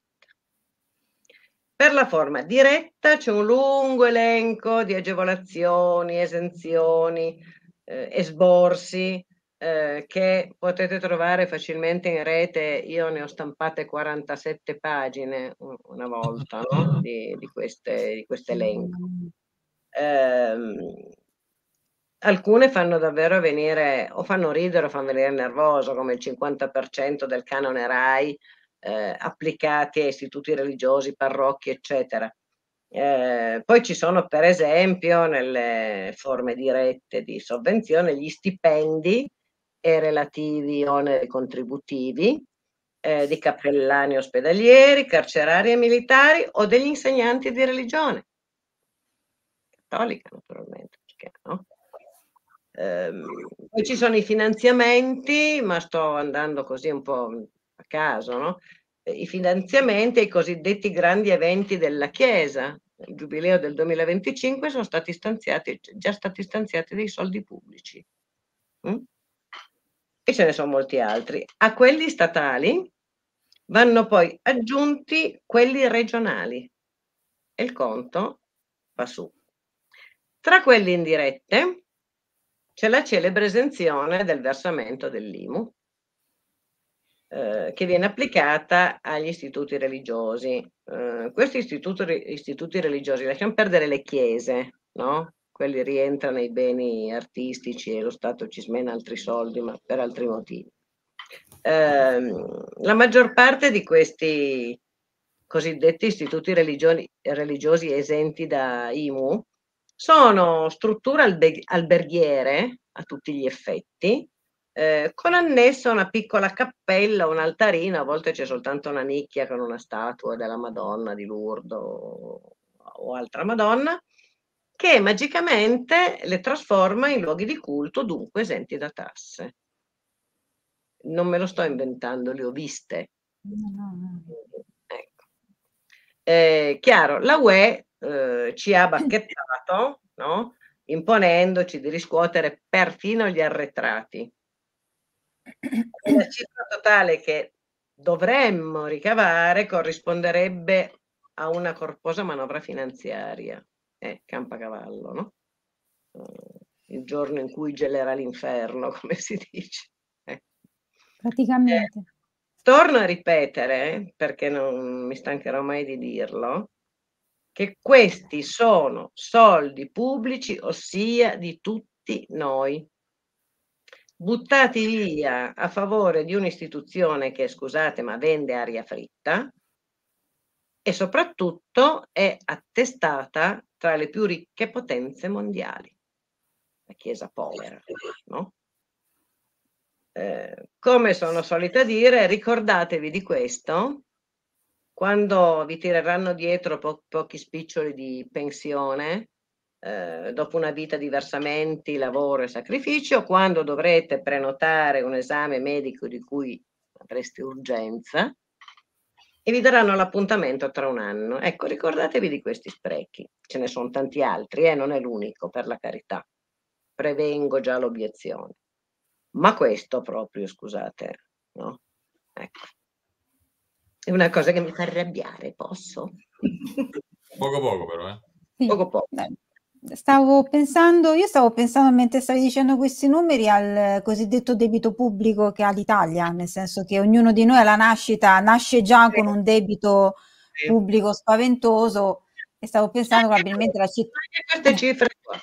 Per la forma diretta c'è un lungo elenco di agevolazioni, esenzioni, esborsi che potete trovare facilmente in rete. Io ne ho stampate 47 pagine una volta, no? Di questo elenco. Alcune fanno davvero venire, o fanno ridere o fanno venire nervoso, come il 50% del canone RAI applicati a istituti religiosi, parrocchie, eccetera. Poi ci sono, per esempio, nelle forme dirette di sovvenzione, gli stipendi e relativi oneri contributivi di cappellani ospedalieri, carcerari e militari o degli insegnanti di religione cattolica, naturalmente, perché no? Poi ci sono i finanziamenti, ma sto andando così un po' a caso, no? I finanziamenti ai cosiddetti grandi eventi della Chiesa. Il giubileo del 2025 sono stati stanziati, già stati stanziati dei soldi pubblici, e ce ne sono molti altri. A quelli statali vanno poi aggiunti quelli regionali e il conto va su. Tra quelli indirette c'è la celebre esenzione del versamento dell'IMU, che viene applicata agli istituti religiosi. Questi istituti religiosi, lasciamo perdere le chiese, no? Quelli rientrano nei beni artistici e lo Stato ci smena altri soldi, ma per altri motivi. La maggior parte di questi cosiddetti istituti religiosi esenti da IMU sono strutture alberghiere a tutti gli effetti, con annessa una piccola cappella, un'altarina, a volte c'è soltanto una nicchia con una statua della Madonna di Lourdes o altra Madonna, che magicamente le trasforma in luoghi di culto, dunque esenti da tasse. Non me lo sto inventando, le ho viste. Ecco. Chiaro, la UE ci ha bacchettato, no? Imponendoci di riscuotere perfino gli arretrati. La cifra totale che dovremmo ricavare corrisponderebbe a una corposa manovra finanziaria, campacavallo, no? Il giorno in cui gelerà l'inferno, come si dice. Praticamente. Torno a ripetere, perché non mi stancherò mai di dirlo, che questi sono soldi pubblici, ossia di tutti noi, buttati via a favore di un'istituzione che, scusate, ma vende aria fritta e soprattutto è attestata tra le più ricche potenze mondiali, la Chiesa povera, no? Come sono solita dire, ricordatevi di questo quando vi tireranno dietro pochi spiccioli di pensione, dopo una vita di versamenti, lavoro e sacrificio, quando dovrete prenotare un esame medico di cui avreste urgenza e vi daranno l'appuntamento tra un anno. Ecco, ricordatevi di questi sprechi. Ce ne sono tanti altri, non è l'unico, per la carità. Prevengo già l'obiezione. Ma questo proprio, scusate, no? Ecco. È una cosa che mi fa arrabbiare, posso? Poco poco però, Sì, poco poco. Io stavo pensando mentre stavi dicendo questi numeri al cosiddetto debito pubblico che ha l'Italia, nel senso che ognuno di noi alla nascita nasce già con un debito pubblico spaventoso e stavo pensando probabilmente la città... Queste cifre qua.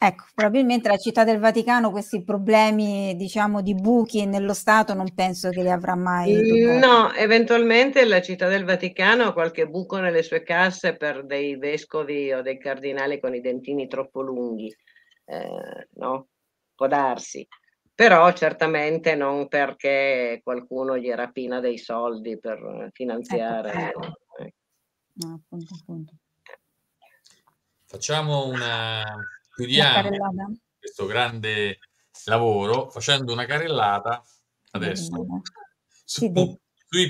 Ecco, probabilmente la Città del Vaticano questi problemi, diciamo, di buchi nello Stato non penso che li avrà mai. No, eventualmente la Città del Vaticano ha qualche buco nelle sue casse per dei vescovi o dei cardinali con i dentini troppo lunghi, no? Può darsi. però certamente non perché qualcuno gli rapina dei soldi per finanziare. No, appunto, appunto. Facciamo chiudiamo questo grande lavoro facendo una carrellata adesso sui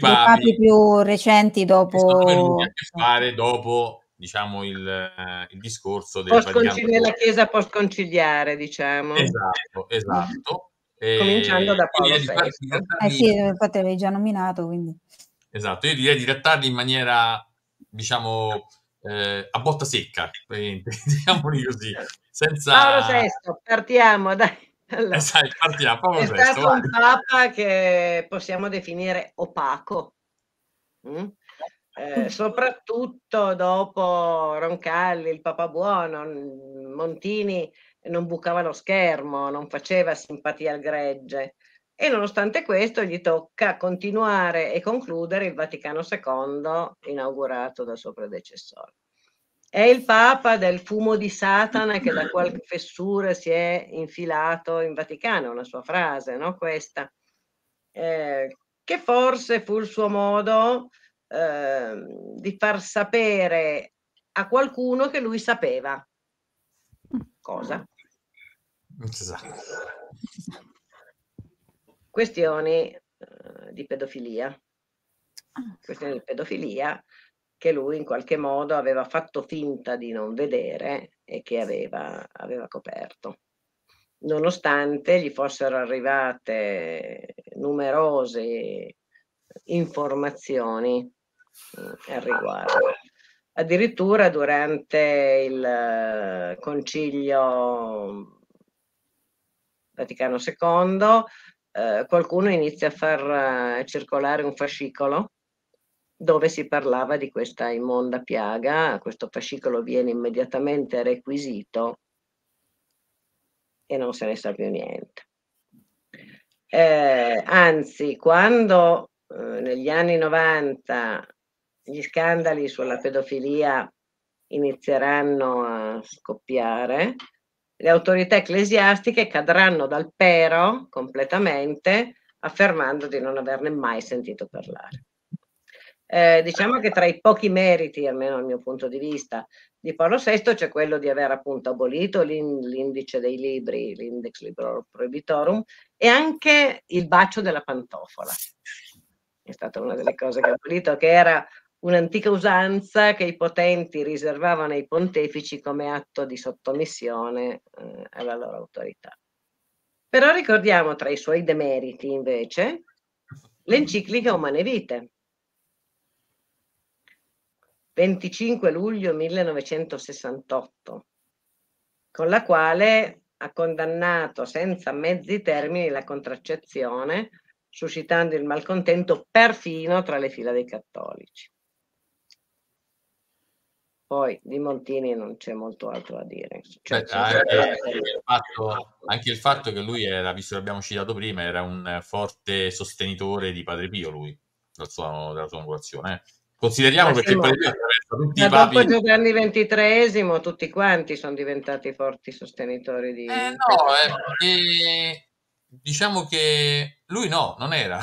papi più recenti dopo, sono venuti a che fare dopo, diciamo, il discorso del della Chiesa postconciliare, diciamo. Esatto. Cominciando da Paolo VI. Infatti l'avevi già nominato, quindi. Esatto, io direi di trattarli in maniera, diciamo, a botta secca, diciamoli così, senza... Paolo VI, partiamo, dai. Allora, partiamo, Paolo VI. È stato un papa che possiamo definire opaco, soprattutto dopo Roncalli, il Papa Buono. Montini non bucava lo schermo, non faceva simpatia al gregge, e nonostante questo gli tocca continuare e concludere il Vaticano II inaugurato dal suo predecessore. È il papa del fumo di Satana che da qualche fessura si è infilato in Vaticano, una sua frase, no? Questa, che forse fu il suo modo di far sapere a qualcuno che lui sapeva cosa. Questioni di pedofilia che lui in qualche modo aveva fatto finta di non vedere e che aveva coperto, nonostante gli fossero arrivate numerose informazioni al riguardo. Addirittura durante il Concilio Vaticano II qualcuno inizia a far circolare un fascicolo dove si parlava di questa immonda piaga. Questo fascicolo viene immediatamente requisito e non se ne sa più niente. Anzi, quando negli anni 90 gli scandali sulla pedofilia inizieranno a scoppiare, le autorità ecclesiastiche cadranno dal pero completamente, affermando di non averne mai sentito parlare. Diciamo che tra i pochi meriti, almeno dal mio punto di vista, di Paolo VI c'è quello di aver appunto abolito l'indice dei libri, l'index librorum prohibitorum, e anche il bacio della pantofola. È stata una delle cose che ha abolito, che era un'antica usanza che i potenti riservavano ai pontefici come atto di sottomissione alla loro autorità. Però ricordiamo tra i suoi demeriti invece l'enciclica Humanae Vitae, 25 luglio 1968, con la quale ha condannato senza mezzi termini la contraccezione, suscitando il malcontento perfino tra le fila dei cattolici. Poi di Montini non c'è molto altro da dire. Cioè, anche il fatto che lui era, visto che abbiamo citato prima, era un forte sostenitore di Padre Pio, lui, della sua inaugurazione. Consideriamo, perché poi tutti i papi dopo Giovanni XXIII tutti quanti sono diventati forti sostenitori di diciamo che lui non era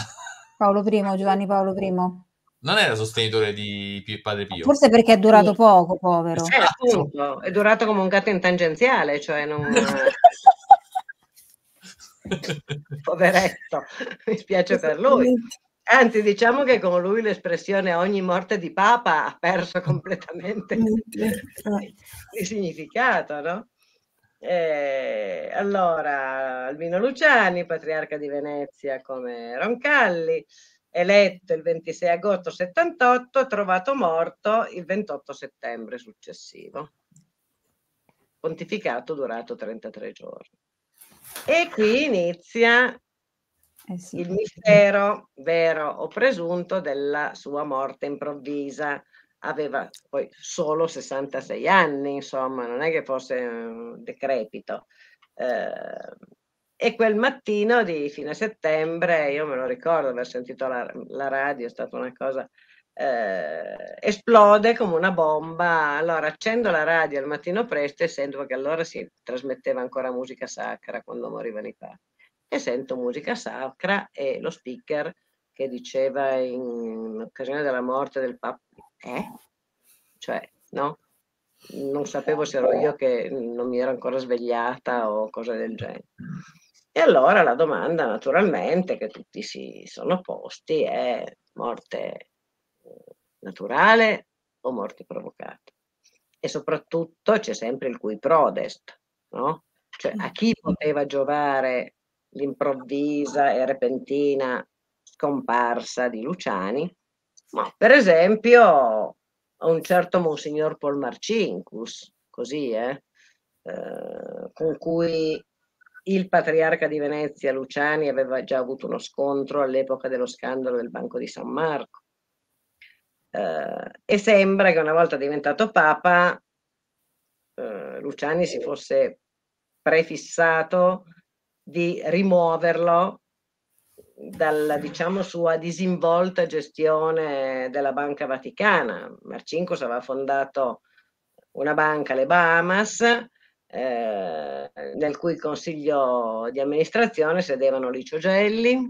Giovanni Paolo I non era sostenitore di Padre Pio, forse perché è durato poco, povero. Appunto, è durato come un gatto in tangenziale, cioè non poveretto, mi spiace per lui. Anzi, diciamo che con lui l'espressione ogni morte di papa ha perso completamente il significato, no? Allora, Albino Luciani, patriarca di Venezia come Roncalli, eletto il 26 agosto 78, trovato morto il 28 settembre successivo. Pontificato durato 33 giorni. E qui inizia... il mistero vero o presunto della sua morte improvvisa. Aveva poi solo 66 anni, insomma, non è che fosse decrepito. E quel mattino di fine settembre, io me lo ricordo, aver sentito la radio, è stata una cosa... esplode come una bomba. Allora accendo la radio al mattino presto e sento che allora si trasmetteva ancora musica sacra quando morivano i papi. e sento musica sacra e lo speaker che diceva in occasione della morte del Papa, cioè, no? Non sapevo se ero io che non mi ero ancora svegliata o cose del genere. E allora la domanda naturalmente che tutti si sono posti è: morte naturale o morte provocata? E soprattutto c'è sempre il cui prodest, no? Cioè, a chi poteva giovare l'improvvisa e repentina scomparsa di Luciani? Ma per esempio a un certo Monsignor Paul Marcinkus, così, con cui il patriarca di Venezia Luciani aveva già avuto uno scontro all'epoca dello scandalo del Banco di San Marco. E sembra che una volta diventato Papa Luciani si fosse prefissato di rimuoverlo dalla, diciamo, sua disinvolta gestione della Banca Vaticana. Marcinkus aveva fondato una banca alle Bahamas, nel cui consiglio di amministrazione sedevano Licio Gelli,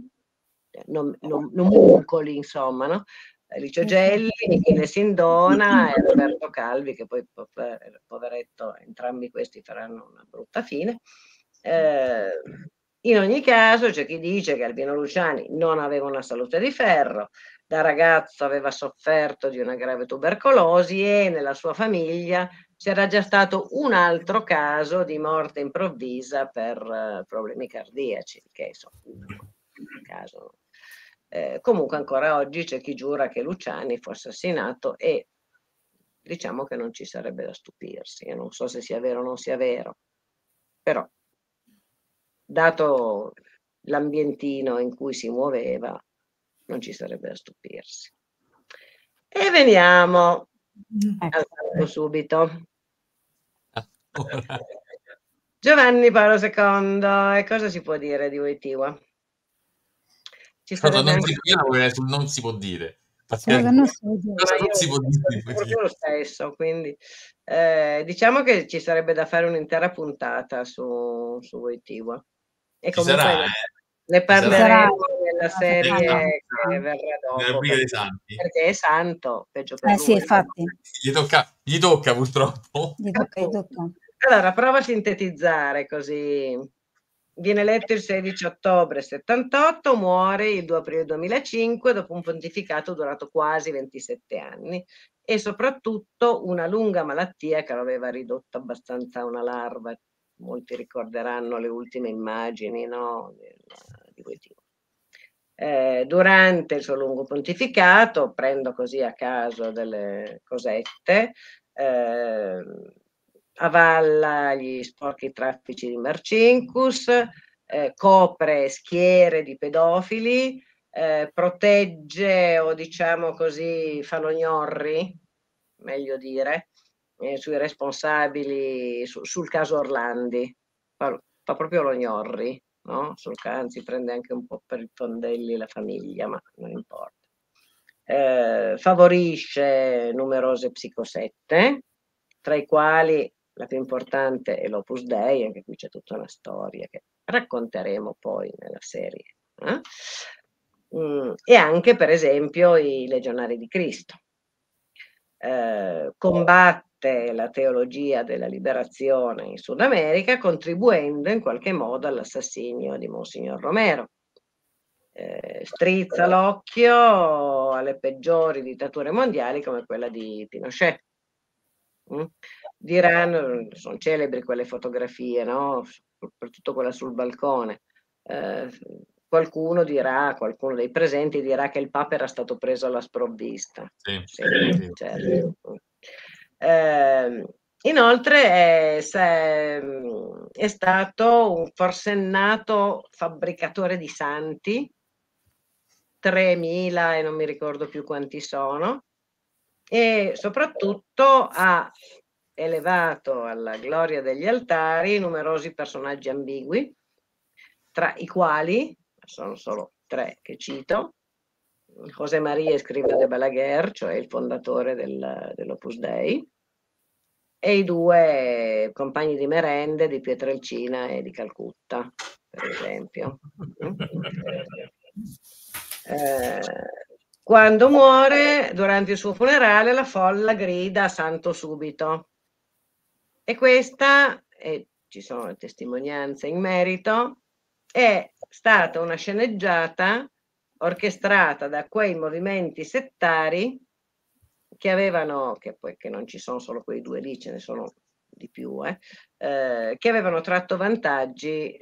non Muncoli, insomma, no? Licio Gelli, Michele Sindona e Roberto Calvi, che poi, poveretto, entrambi questi faranno una brutta fine. In ogni caso c'è chi dice che Albino Luciani non aveva una salute di ferro, da ragazzo aveva sofferto di una grave tubercolosi e nella sua famiglia c'era già stato un altro caso di morte improvvisa per problemi cardiaci, che insomma, caso. Comunque ancora oggi c'è chi giura che Luciani fosse assassinato e diciamo che non ci sarebbe da stupirsi. Io non so se sia vero o non sia vero, però dato l'ambientino in cui si muoveva, non ci sarebbe da stupirsi. E veniamo al fatto subito. Giovanni Paolo II, e cosa si può dire di Wojtyła? Non si può dire. Lo stesso, quindi diciamo che ci sarebbe da fare un'intera puntata su Wojtyła. E comunque sarà, ne parleremo nella serie che verrà dopo, perché è santo, peggio per lui, sì, infatti. Gli tocca purtroppo. Gli tocca. Allora, prova a sintetizzare così. Viene eletto il 16 ottobre 78, muore il 2 aprile 2005 dopo un pontificato durato quasi 27 anni e soprattutto una lunga malattia che lo aveva ridotto abbastanza a una larva. Molti ricorderanno le ultime immagini, no, di Wojtyła. Durante il suo lungo pontificato, prendo così a caso delle cosette, avalla gli sporchi traffici di Marcinkus, copre schiere di pedofili, protegge, o diciamo così falognorri, meglio dire, sui responsabili sul caso Orlandi, fa proprio lo gnorri, no? Anzi prende anche un po' per i fondelli la famiglia, ma non importa. Favorisce numerose psicosette, tra i quali la più importante è l'Opus Dei, anche qui c'è tutta una storia che racconteremo poi nella serie, e anche per esempio i Legionari di Cristo. Combatte la teologia della liberazione in Sud America, contribuendo in qualche modo all'assassinio di Monsignor Romero. Strizza l'occhio alle peggiori dittature mondiali come quella di Pinochet. Diranno, sono celebri quelle fotografie, no? Soprattutto quella sul balcone. Qualcuno dei presenti dirà che il Papa era stato preso alla sprovvista. Sì, certo. Inoltre è stato un forsennato fabbricatore di santi, 3.000 e non mi ricordo più quanti sono, e soprattutto ha elevato alla gloria degli altari numerosi personaggi ambigui, tra i quali sono solo tre che cito: José María Escrivá de Balaguer, cioè il fondatore dell'Opus Dei, e i due compagni di merende di Pietrelcina e di Calcutta, per esempio. Quando muore, durante il suo funerale, la folla grida "Santo subito". E questa, e ci sono le testimonianze in merito, è stata una sceneggiata orchestrata da quei movimenti settari che avevano, che non ci sono solo quei due lì, ce ne sono di più, che avevano tratto vantaggi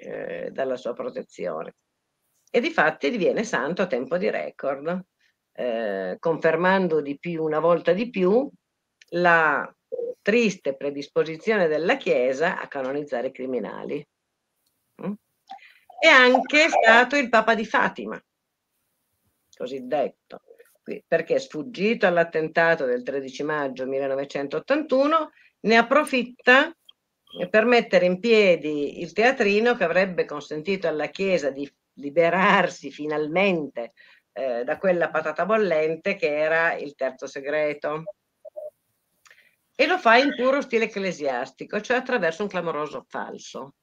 dalla sua protezione. E difatti diviene santo a tempo di record, confermando di più, una volta di più, la triste predisposizione della Chiesa a canonizzare i criminali. È anche stato il Papa di Fatima, cosiddetto, perché sfuggito all'attentato del 13 maggio 1981 ne approfitta per mettere in piedi il teatrino che avrebbe consentito alla Chiesa di liberarsi finalmente da quella patata bollente che era il terzo segreto, e lo fa in puro stile ecclesiastico, cioè attraverso un clamoroso falso,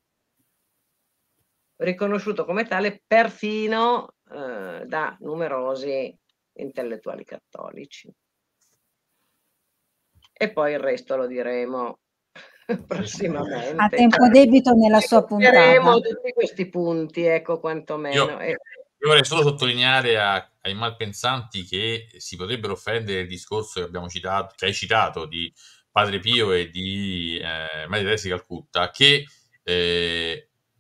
riconosciuto come tale perfino da numerosi intellettuali cattolici. E poi il resto lo diremo prossimamente. A tempo debito nella sua puntata. Diremo tutti questi punti, ecco, quantomeno. Io vorrei solo sottolineare ai malpensanti che si potrebbero offendere il discorso che abbiamo citato, che hai citato, di Padre Pio e di Maria Teresa di Calcutta, che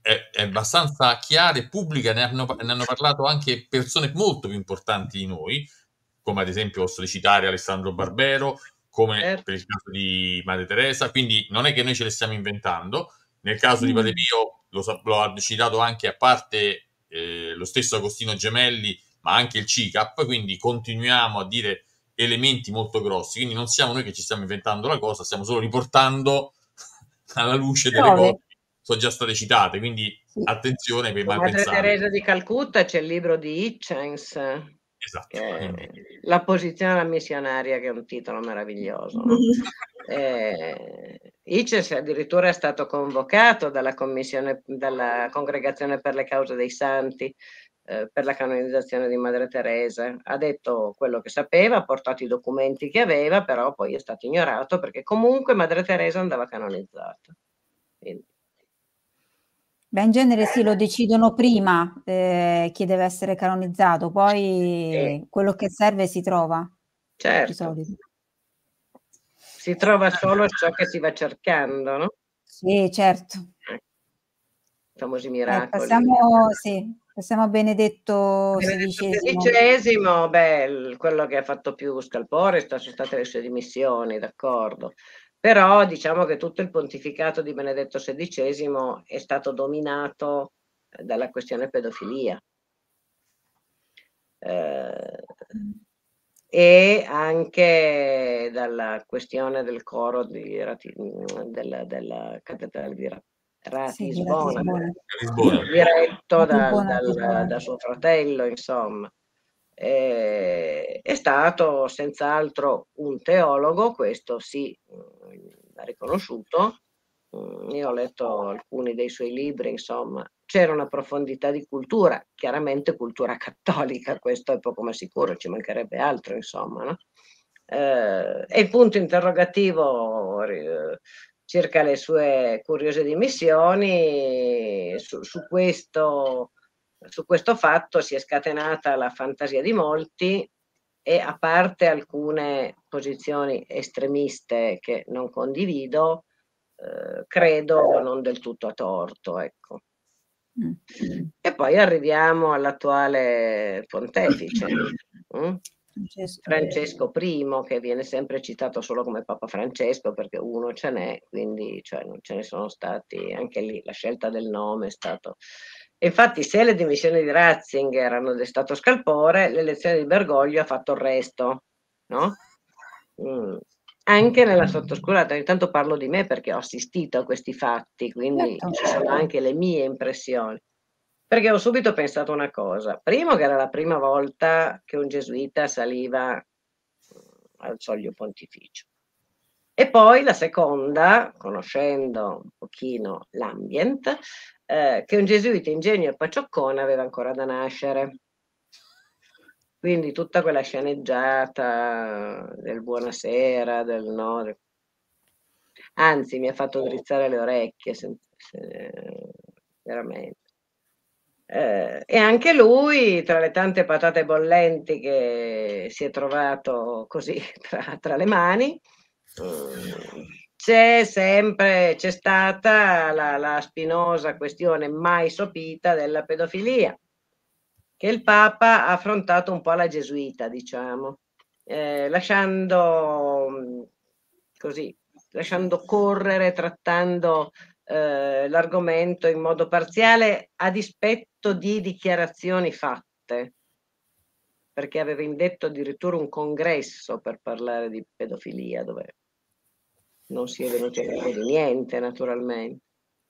è abbastanza chiara e pubblica, ne hanno parlato anche persone molto più importanti di noi, come ad esempio posso citare Alessandro Barbero, come per il caso di Madre Teresa, quindi non è che noi ce le stiamo inventando. Nel caso di Padre Pio lo ha citato anche, a parte lo stesso Agostino Gemelli, ma anche il CICAP, quindi continuiamo a dire elementi molto grossi, quindi non siamo noi che ci stiamo inventando la cosa, stiamo solo riportando alla luce delle cose già state citate, quindi attenzione per i malpensanti. Madre Teresa di Calcutta, c'è il libro di Hitchens, esatto, La posizione alla missionaria, che è un titolo meraviglioso, no? Hitchens addirittura è stato convocato dalla Congregazione per le Cause dei Santi per la canonizzazione di Madre Teresa. Ha detto quello che sapeva, ha portato i documenti che aveva, però poi è stato ignorato perché comunque Madre Teresa andava canonizzata. Quindi, beh, in genere sì, lo decidono prima chi deve essere canonizzato, poi quello che serve si trova. Certo, si trova solo ciò che si va cercando, no? Sì, certo. I famosi miracoli. Passiamo a Benedetto XVI. Beh, quello che ha fatto più scalpore sono state le sue dimissioni, d'accordo. Però diciamo che tutto il pontificato di Benedetto XVI è stato dominato dalla questione pedofilia e anche dalla questione del coro della cattedrale di Ratisbona, diretto da suo fratello, insomma. È stato senz'altro un teologo, questo sì, l'ha riconosciuto. Io ho letto alcuni dei suoi libri, insomma, c'era una profondità di cultura, chiaramente cultura cattolica, questo è poco ma sicuro, ci mancherebbe altro, insomma, no? E il punto interrogativo circa le sue curiose dimissioni, su questo fatto si è scatenata la fantasia di molti, e a parte alcune posizioni estremiste che non condivido, credo non del tutto a torto, ecco. E poi arriviamo all'attuale pontefice, Francesco I, che viene sempre citato solo come Papa Francesco perché uno ce n'è, quindi cioè, non ce ne sono stati. Anche lì la scelta del nome è stata. Infatti, se le dimissioni di Ratzinger hanno destato scalpore, l'elezione di Bergoglio ha fatto il resto, no? Anche nella sottoscurata, ogni tanto parlo di me perché ho assistito a questi fatti, quindi ci sono anche le mie impressioni. Perché ho subito pensato una cosa: primo, che era la prima volta che un gesuita saliva al soglio pontificio. E poi la seconda, conoscendo un pochino l'ambient, che un gesuita ingenio a Pacioccona aveva ancora da nascere. Quindi tutta quella sceneggiata del buonasera, del no. Anzi, mi ha fatto drizzare le orecchie, veramente. E anche lui, tra le tante patate bollenti che si è trovato così tra le mani, c'è stata la spinosa questione mai sopita della pedofilia, che il Papa ha affrontato un po' alla gesuita, diciamo, lasciando correre, trattando l'argomento in modo parziale a dispetto di dichiarazioni fatte, perché aveva indetto addirittura un congresso per parlare di pedofilia, dove non si è venuto a dire niente, naturalmente.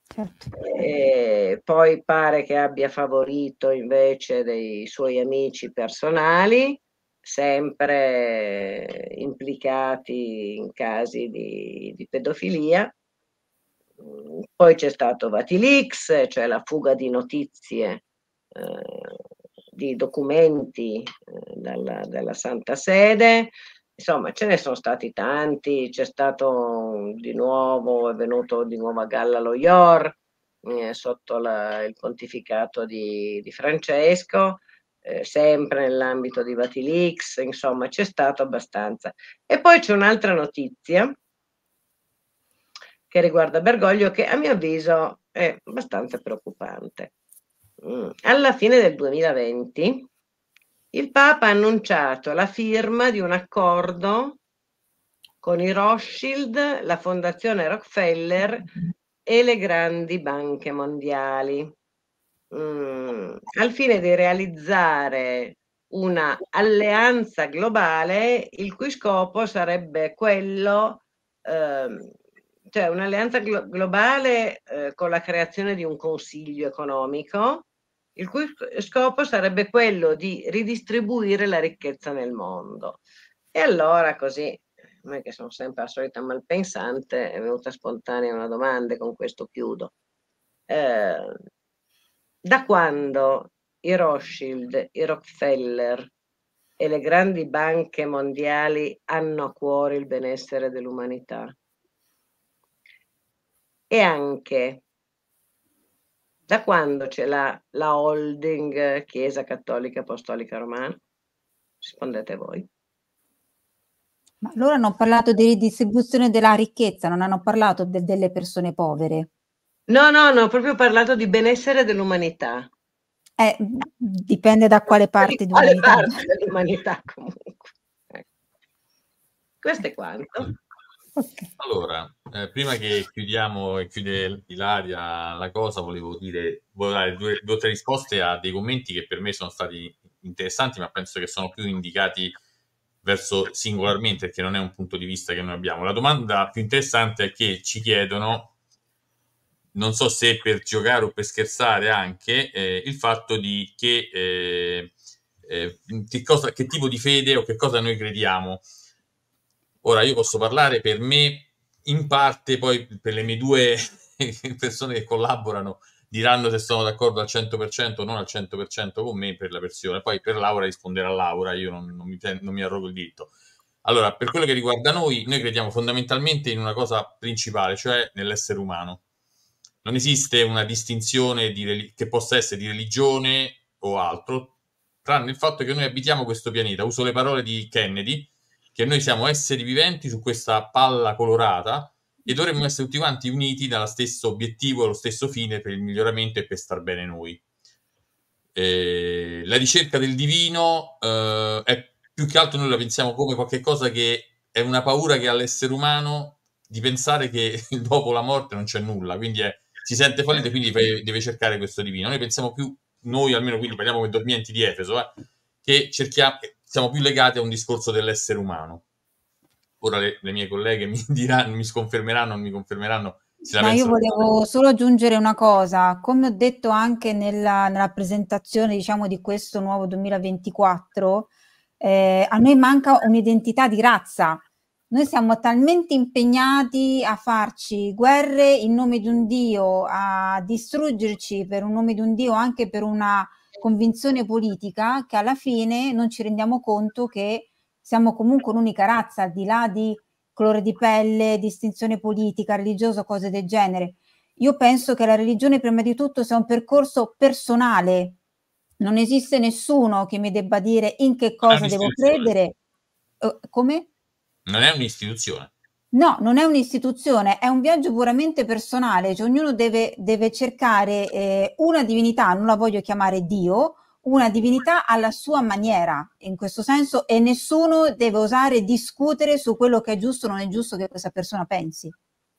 Certo. E poi pare che abbia favorito invece dei suoi amici personali, sempre implicati in casi di pedofilia. Poi c'è stato Vatilix, cioè la fuga di notizie, di documenti dalla Santa Sede. Insomma, ce ne sono stati tanti. C'è stato di nuovo, è venuto di nuovo a galla lo IOR, sotto il pontificato di Francesco, sempre nell'ambito di Vatilix. Insomma, c'è stato abbastanza. E poi c'è un'altra notizia che riguarda Bergoglio, che a mio avviso è abbastanza preoccupante. Alla fine del 2020 il Papa ha annunciato la firma di un accordo con i Rothschild, la Fondazione Rockefeller e le grandi banche mondiali, al fine di realizzare una alleanza globale, il cui scopo sarebbe quello cioè un'alleanza globale con la creazione di un consiglio economico, il cui scopo sarebbe quello di ridistribuire la ricchezza nel mondo. E allora, così, me che sono sempre la solita malpensante, è venuta spontanea una domanda, e con questo chiudo. Da quando i Rothschild, i Rockefeller e le grandi banche mondiali hanno a cuore il benessere dell'umanità? E anche da quando c'è la holding Chiesa Cattolica Apostolica Romana? Rispondete voi. Ma loro hanno parlato di ridistribuzione della ricchezza, non hanno parlato delle persone povere. No, proprio parlato di benessere dell'umanità. Dipende da quale parte dell'umanità. Quale parte dell'umanità, comunque. Questo è quanto. Okay. Allora, prima che chiude Ilaria la cosa, volevo dare due o tre risposte a dei commenti che per me sono stati interessanti, ma penso che sono più indicati verso singolarmente, perché non è un punto di vista che noi abbiamo. La domanda più interessante è che ci chiedono, non so se per giocare o per scherzare anche, il fatto di che tipo di fede o che cosa noi crediamo. Ora, io posso parlare per me in parte, poi per le mie due persone che collaborano diranno se sono d'accordo al 100% o non al 100% con me per la versione. Poi per Laura risponderà Laura, io non mi arrogo il diritto. Allora, per quello che riguarda noi crediamo fondamentalmente in una cosa principale, cioè nell'essere umano. Non esiste una distinzione che possa essere di religione o altro, tranne il fatto che noi abitiamo questo pianeta. Uso le parole di Kennedy, che noi siamo esseri viventi su questa palla colorata e dovremmo essere tutti quanti uniti dallo stesso obiettivo, allo stesso fine, per il miglioramento e per star bene noi. La ricerca del divino è più che altro, noi la pensiamo come qualche cosa che è una paura che ha l'essere umano di pensare che dopo la morte non c'è nulla, quindi si sente fallito e quindi deve cercare questo divino. Noi pensiamo più, noi almeno, quindi parliamo come dormienti di Efeso, che cerchiamo... Siamo più legati a un discorso dell'essere umano. Ora le mie colleghe mi diranno, mi sconfermeranno, non mi confermeranno. Ma io volevo solo aggiungere una cosa. Come ho detto anche nella presentazione, diciamo, di questo nuovo 2024, a noi manca un'identità di razza. Noi siamo talmente impegnati a farci guerre in nome di un Dio, a distruggerci per un nome di un Dio, anche per una convinzione politica, che alla fine non ci rendiamo conto che siamo comunque un'unica razza, al di là di colore di pelle, distinzione politica, religiosa, cose del genere. Io penso che la religione prima di tutto sia un percorso personale. Non esiste nessuno che mi debba dire in che cosa devo credere. Come? Non è un'istituzione. No, non è un'istituzione, è un viaggio puramente personale, cioè ognuno deve cercare una divinità, non la voglio chiamare Dio, una divinità alla sua maniera, in questo senso, e nessuno deve osare discutere su quello che è giusto o non è giusto che questa persona pensi.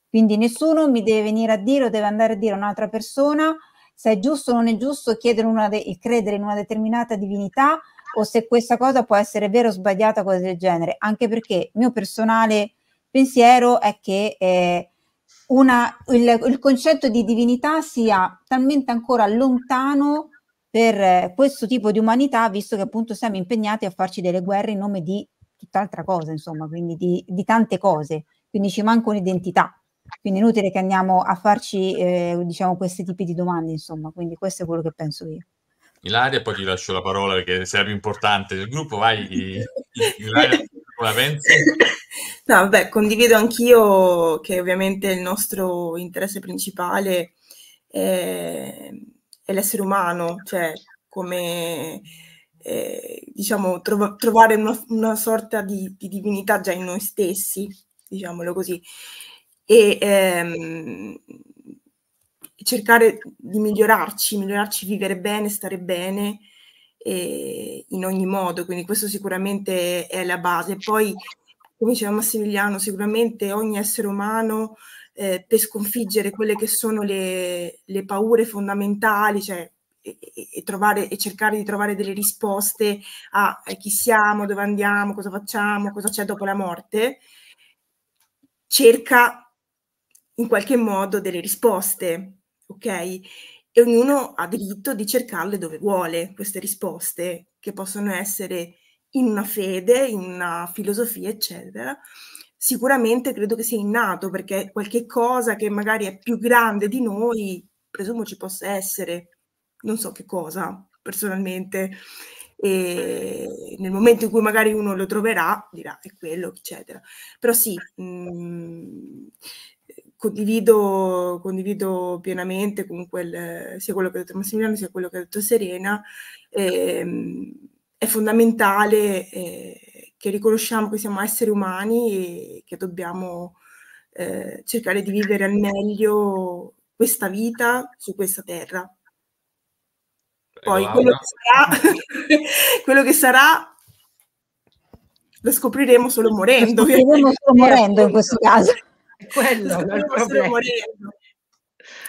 Quindi nessuno mi deve venire a dire o deve andare a dire a un'altra persona se è giusto o non è giusto chiedere credere in una determinata divinità, o se questa cosa può essere vera o sbagliata, cose del genere, anche perché il mio personale pensiero è che il concetto di divinità sia talmente ancora lontano per questo tipo di umanità, visto che appunto siamo impegnati a farci delle guerre in nome di tutt'altra cosa, insomma, quindi di tante cose, quindi ci manca un'identità, quindi è inutile che andiamo a farci diciamo questi tipi di domande, insomma, quindi questo è quello che penso io. Ilaria, poi ti lascio la parola perché sei la più importante del gruppo, vai Ilaria, come la pensi? No, vabbè, condivido anch'io che ovviamente il nostro interesse principale è l'essere umano, cioè come diciamo trovare una sorta di divinità già in noi stessi, diciamolo così, e cercare di migliorarci, vivere bene, stare bene in ogni modo, quindi questo sicuramente è la base. Poi, come diceva Massimiliano, sicuramente ogni essere umano per sconfiggere quelle che sono le paure fondamentali, cioè cercare di trovare delle risposte a chi siamo, dove andiamo, cosa facciamo, cosa c'è dopo la morte, cerca in qualche modo delle risposte. Ok? E ognuno ha diritto di cercarle dove vuole queste risposte, che possono essere in una fede, in una filosofia, eccetera. Sicuramente credo che sia innato, perché qualche cosa che magari è più grande di noi, presumo ci possa essere, non so che cosa, personalmente. E nel momento in cui magari uno lo troverà, dirà è quello, eccetera. Però sì, condivido pienamente comunque sia quello che ha detto Massimiliano sia quello che ha detto Serena. È fondamentale che riconosciamo che siamo esseri umani e che dobbiamo cercare di vivere al meglio questa vita su questa terra. Poi quello che sarà lo scopriremo solo morendo. Lo scopriremo solo morendo in questo caso. Quello è il problema.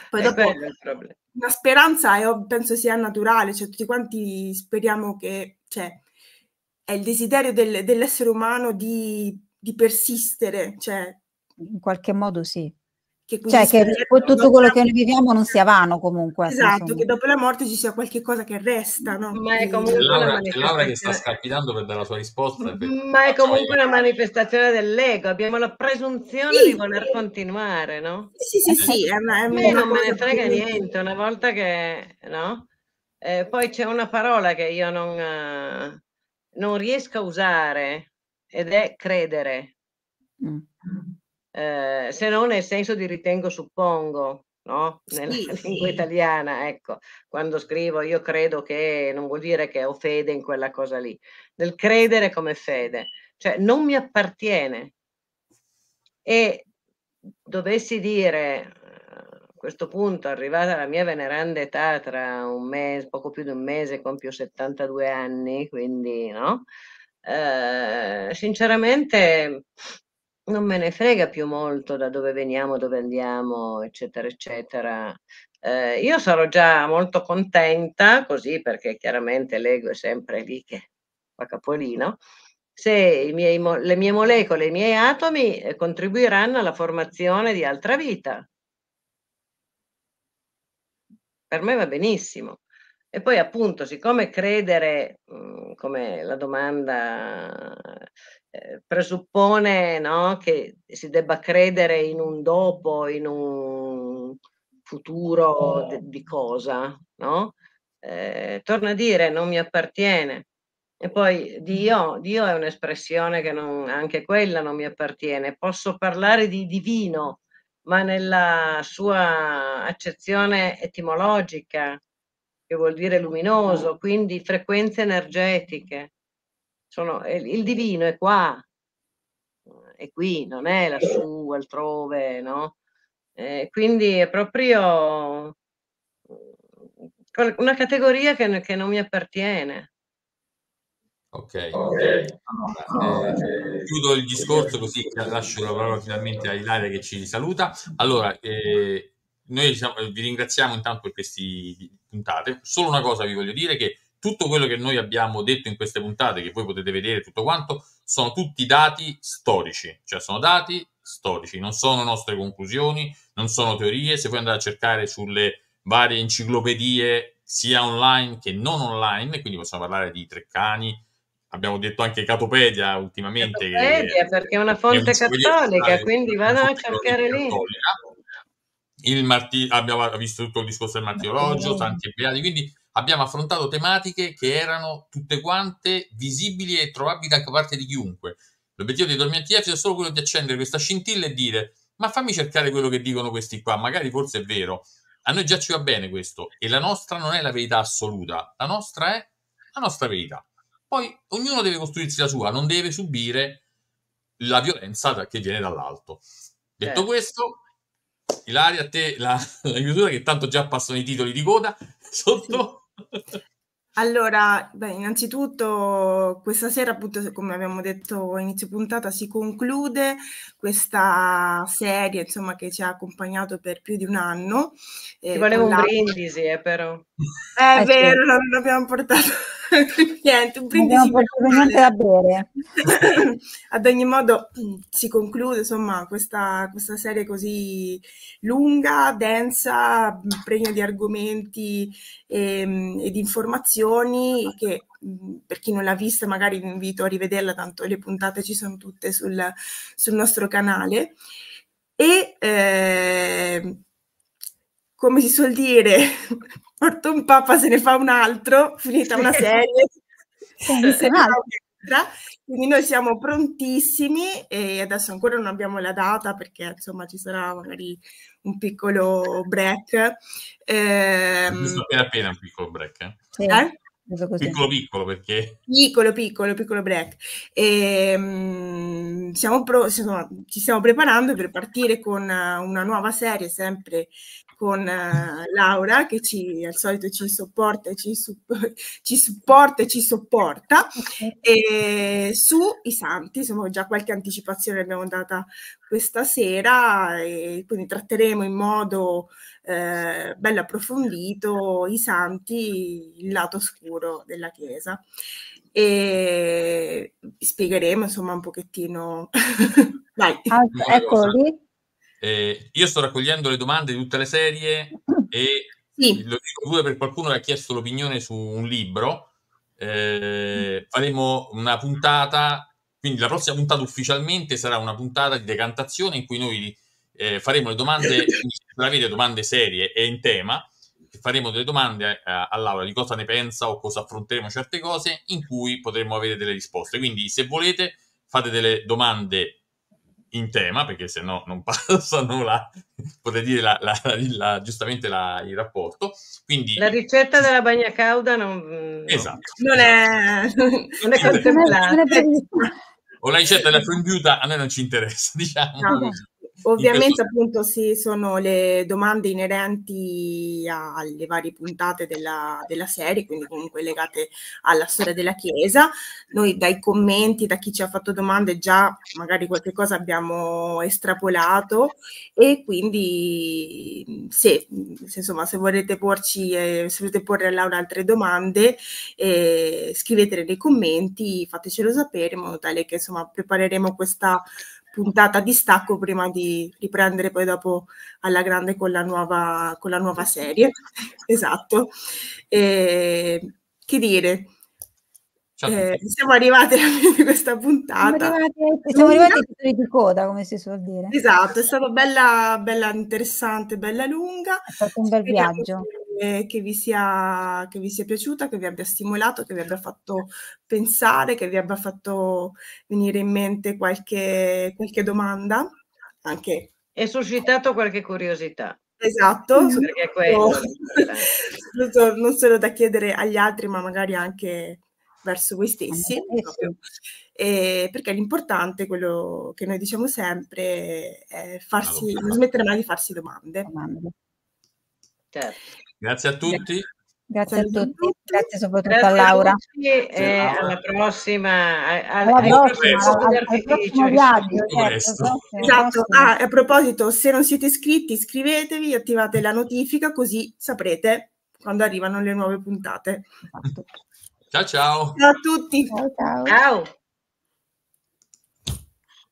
Poi dopo la speranza penso sia naturale, cioè tutti quanti speriamo che, cioè, è il desiderio dell'essere umano di persistere, cioè in qualche modo sì, che tutto quello che noi viviamo non sia vano comunque. Esatto, che dopo la morte ci sia qualche cosa che resta, no? Ma è comunque Laura che sta scalpitando per dare la sua risposta. Ma è comunque una manifestazione dell'ego, abbiamo la presunzione di voler continuare, no? Sì, non me ne frega niente, una volta che, no? Poi c'è una parola che io non riesco a usare ed è credere. Se non nel senso di ritengo, suppongo, no? Nella lingua italiana, ecco, quando scrivo io credo che non vuol dire che ho fede in quella cosa lì, del credere come fede, cioè non mi appartiene. E dovessi dire a questo punto, arrivata la mia veneranda età, tra un mese, poco più di un mese, compio 72 anni, quindi no? Sinceramente non me ne frega più molto da dove veniamo, dove andiamo, eccetera, eccetera. Io sarò già molto contenta, così, perché chiaramente l'ego è sempre lì che fa capolino, se le mie molecole, i miei atomi contribuiranno alla formazione di altra vita. Per me va benissimo. E poi appunto, siccome credere come la domanda presuppone, no, che si debba credere in un dopo, in un futuro di cosa, no? Torna a dire non mi appartiene. E poi Dio è un'espressione che non, anche quella non mi appartiene. Posso parlare di divino, ma nella sua accezione etimologica, che vuol dire luminoso, quindi frequenze energetiche. Il divino è qua, è qui, non è lassù, altrove, no? Quindi è proprio una categoria che non mi appartiene. Ok, chiudo il discorso così lascio la parola finalmente a Ilaria che ci saluta. Allora, noi vi ringraziamo intanto per queste puntate. Solo una cosa vi voglio dire, che tutto quello che noi abbiamo detto in queste puntate, che voi potete vedere tutto quanto, sono tutti dati storici, cioè sono dati storici, non sono nostre conclusioni, non sono teorie. Se voi andate a cercare sulle varie enciclopedie, sia online che non online, quindi possiamo parlare di Treccani, abbiamo detto anche Catopedia ultimamente. Catopedia, perché è una fonte cattolica, quindi vadano a cercare lì. Abbiamo visto tutto il discorso del martirologio, santi e beati, quindi abbiamo affrontato tematiche che erano tutte quante visibili e trovabili da parte di chiunque. L'obiettivo di Dormienti Effice è solo quello di accendere questa scintilla e dire: ma fammi cercare quello che dicono questi qua, magari forse è vero. A noi già ci va bene questo, e la nostra non è la verità assoluta, la nostra è la nostra verità. Poi ognuno deve costruirsi la sua, non deve subire la violenza che viene dall'alto. Detto questo, Ilaria, a te la chiusura, che tanto già passano i titoli di coda sotto. Sì. Allora, beh, innanzitutto questa sera, appunto, come abbiamo detto inizio puntata, si conclude questa serie, insomma, che ci ha accompagnato per più di un anno. Ci voleva un brindisi, però. È vero, non abbiamo portato niente, un brindisi. Non abbiamo portato niente da bere. Ad ogni modo si conclude, insomma, questa serie così lunga, densa, pregna di argomenti e di informazioni, che per chi non l'ha vista magari vi invito a rivederla, tanto le puntate ci sono tutte sul nostro canale. E come si suol dire, porta un papa se ne fa un altro, finita una serie. Quindi noi siamo prontissimi, e adesso ancora non abbiamo la data perché, insomma, ci sarà magari un piccolo break. Appena un piccolo break. Piccolo break. Ci stiamo preparando per partire con una nuova serie, sempre con Laura, che al solito ci sopporta e ci sopporta, sui santi. Insomma, già qualche anticipazione l'abbiamo data questa sera, e quindi tratteremo in modo bello approfondito i santi, il lato oscuro della Chiesa, e spiegheremo, insomma, un pochettino. Dai. Eccoli. Io sto raccogliendo le domande di tutte le serie, e lo dico pure per qualcuno che ha chiesto l'opinione su un libro. Faremo una puntata, quindi la prossima puntata ufficialmente sarà una puntata di decantazione in cui noi faremo le domande, avete domande serie e in tema, faremo delle domande a Laura di cosa ne pensa o cosa affronteremo certe cose, in cui potremo avere delle risposte. Quindi se volete fate delle domande in tema, perché se no non passano potete dire giustamente il rapporto. Quindi la ricetta della bagna cauda non è contemplata, o la ricetta della fonduta a noi non ci interessa, diciamo. No. Ovviamente, appunto, sì, sono le domande inerenti alle varie puntate della serie, quindi comunque legate alla storia della Chiesa. Noi dai commenti, da chi ci ha fatto domande, già magari qualche cosa abbiamo estrapolato, e quindi se volete porre a Laura altre domande, scrivetele nei commenti, fatecelo sapere, in modo tale che, insomma, prepareremo questa puntata di stacco prima di riprendere poi dopo alla grande con la nuova serie. Esatto. Che dire? Siamo arrivati alla fine di questa puntata. Siamo arrivati ai titoli di coda, come si suol dire. Esatto, è stata bella interessante, bella lunga. È stato un bel viaggio. Che vi sia piaciuta, che vi abbia stimolato, che vi abbia fatto pensare, che vi abbia fatto venire in mente qualche domanda. Anche. E suscitato qualche curiosità. Esatto, soprattutto, non solo da chiedere agli altri, ma magari anche verso voi stessi, perché l'importante, quello che noi diciamo sempre, è non smettere mai di farsi domande. Certo. Grazie a tutti. Grazie a tutti, grazie soprattutto a Laura. Alla prossima, al prossimo viaggio. Esatto. A proposito, se non siete iscritti, iscrivetevi, attivate la notifica, così saprete quando arrivano le nuove puntate. Esatto. Ciao ciao. Ciao a tutti. Ciao.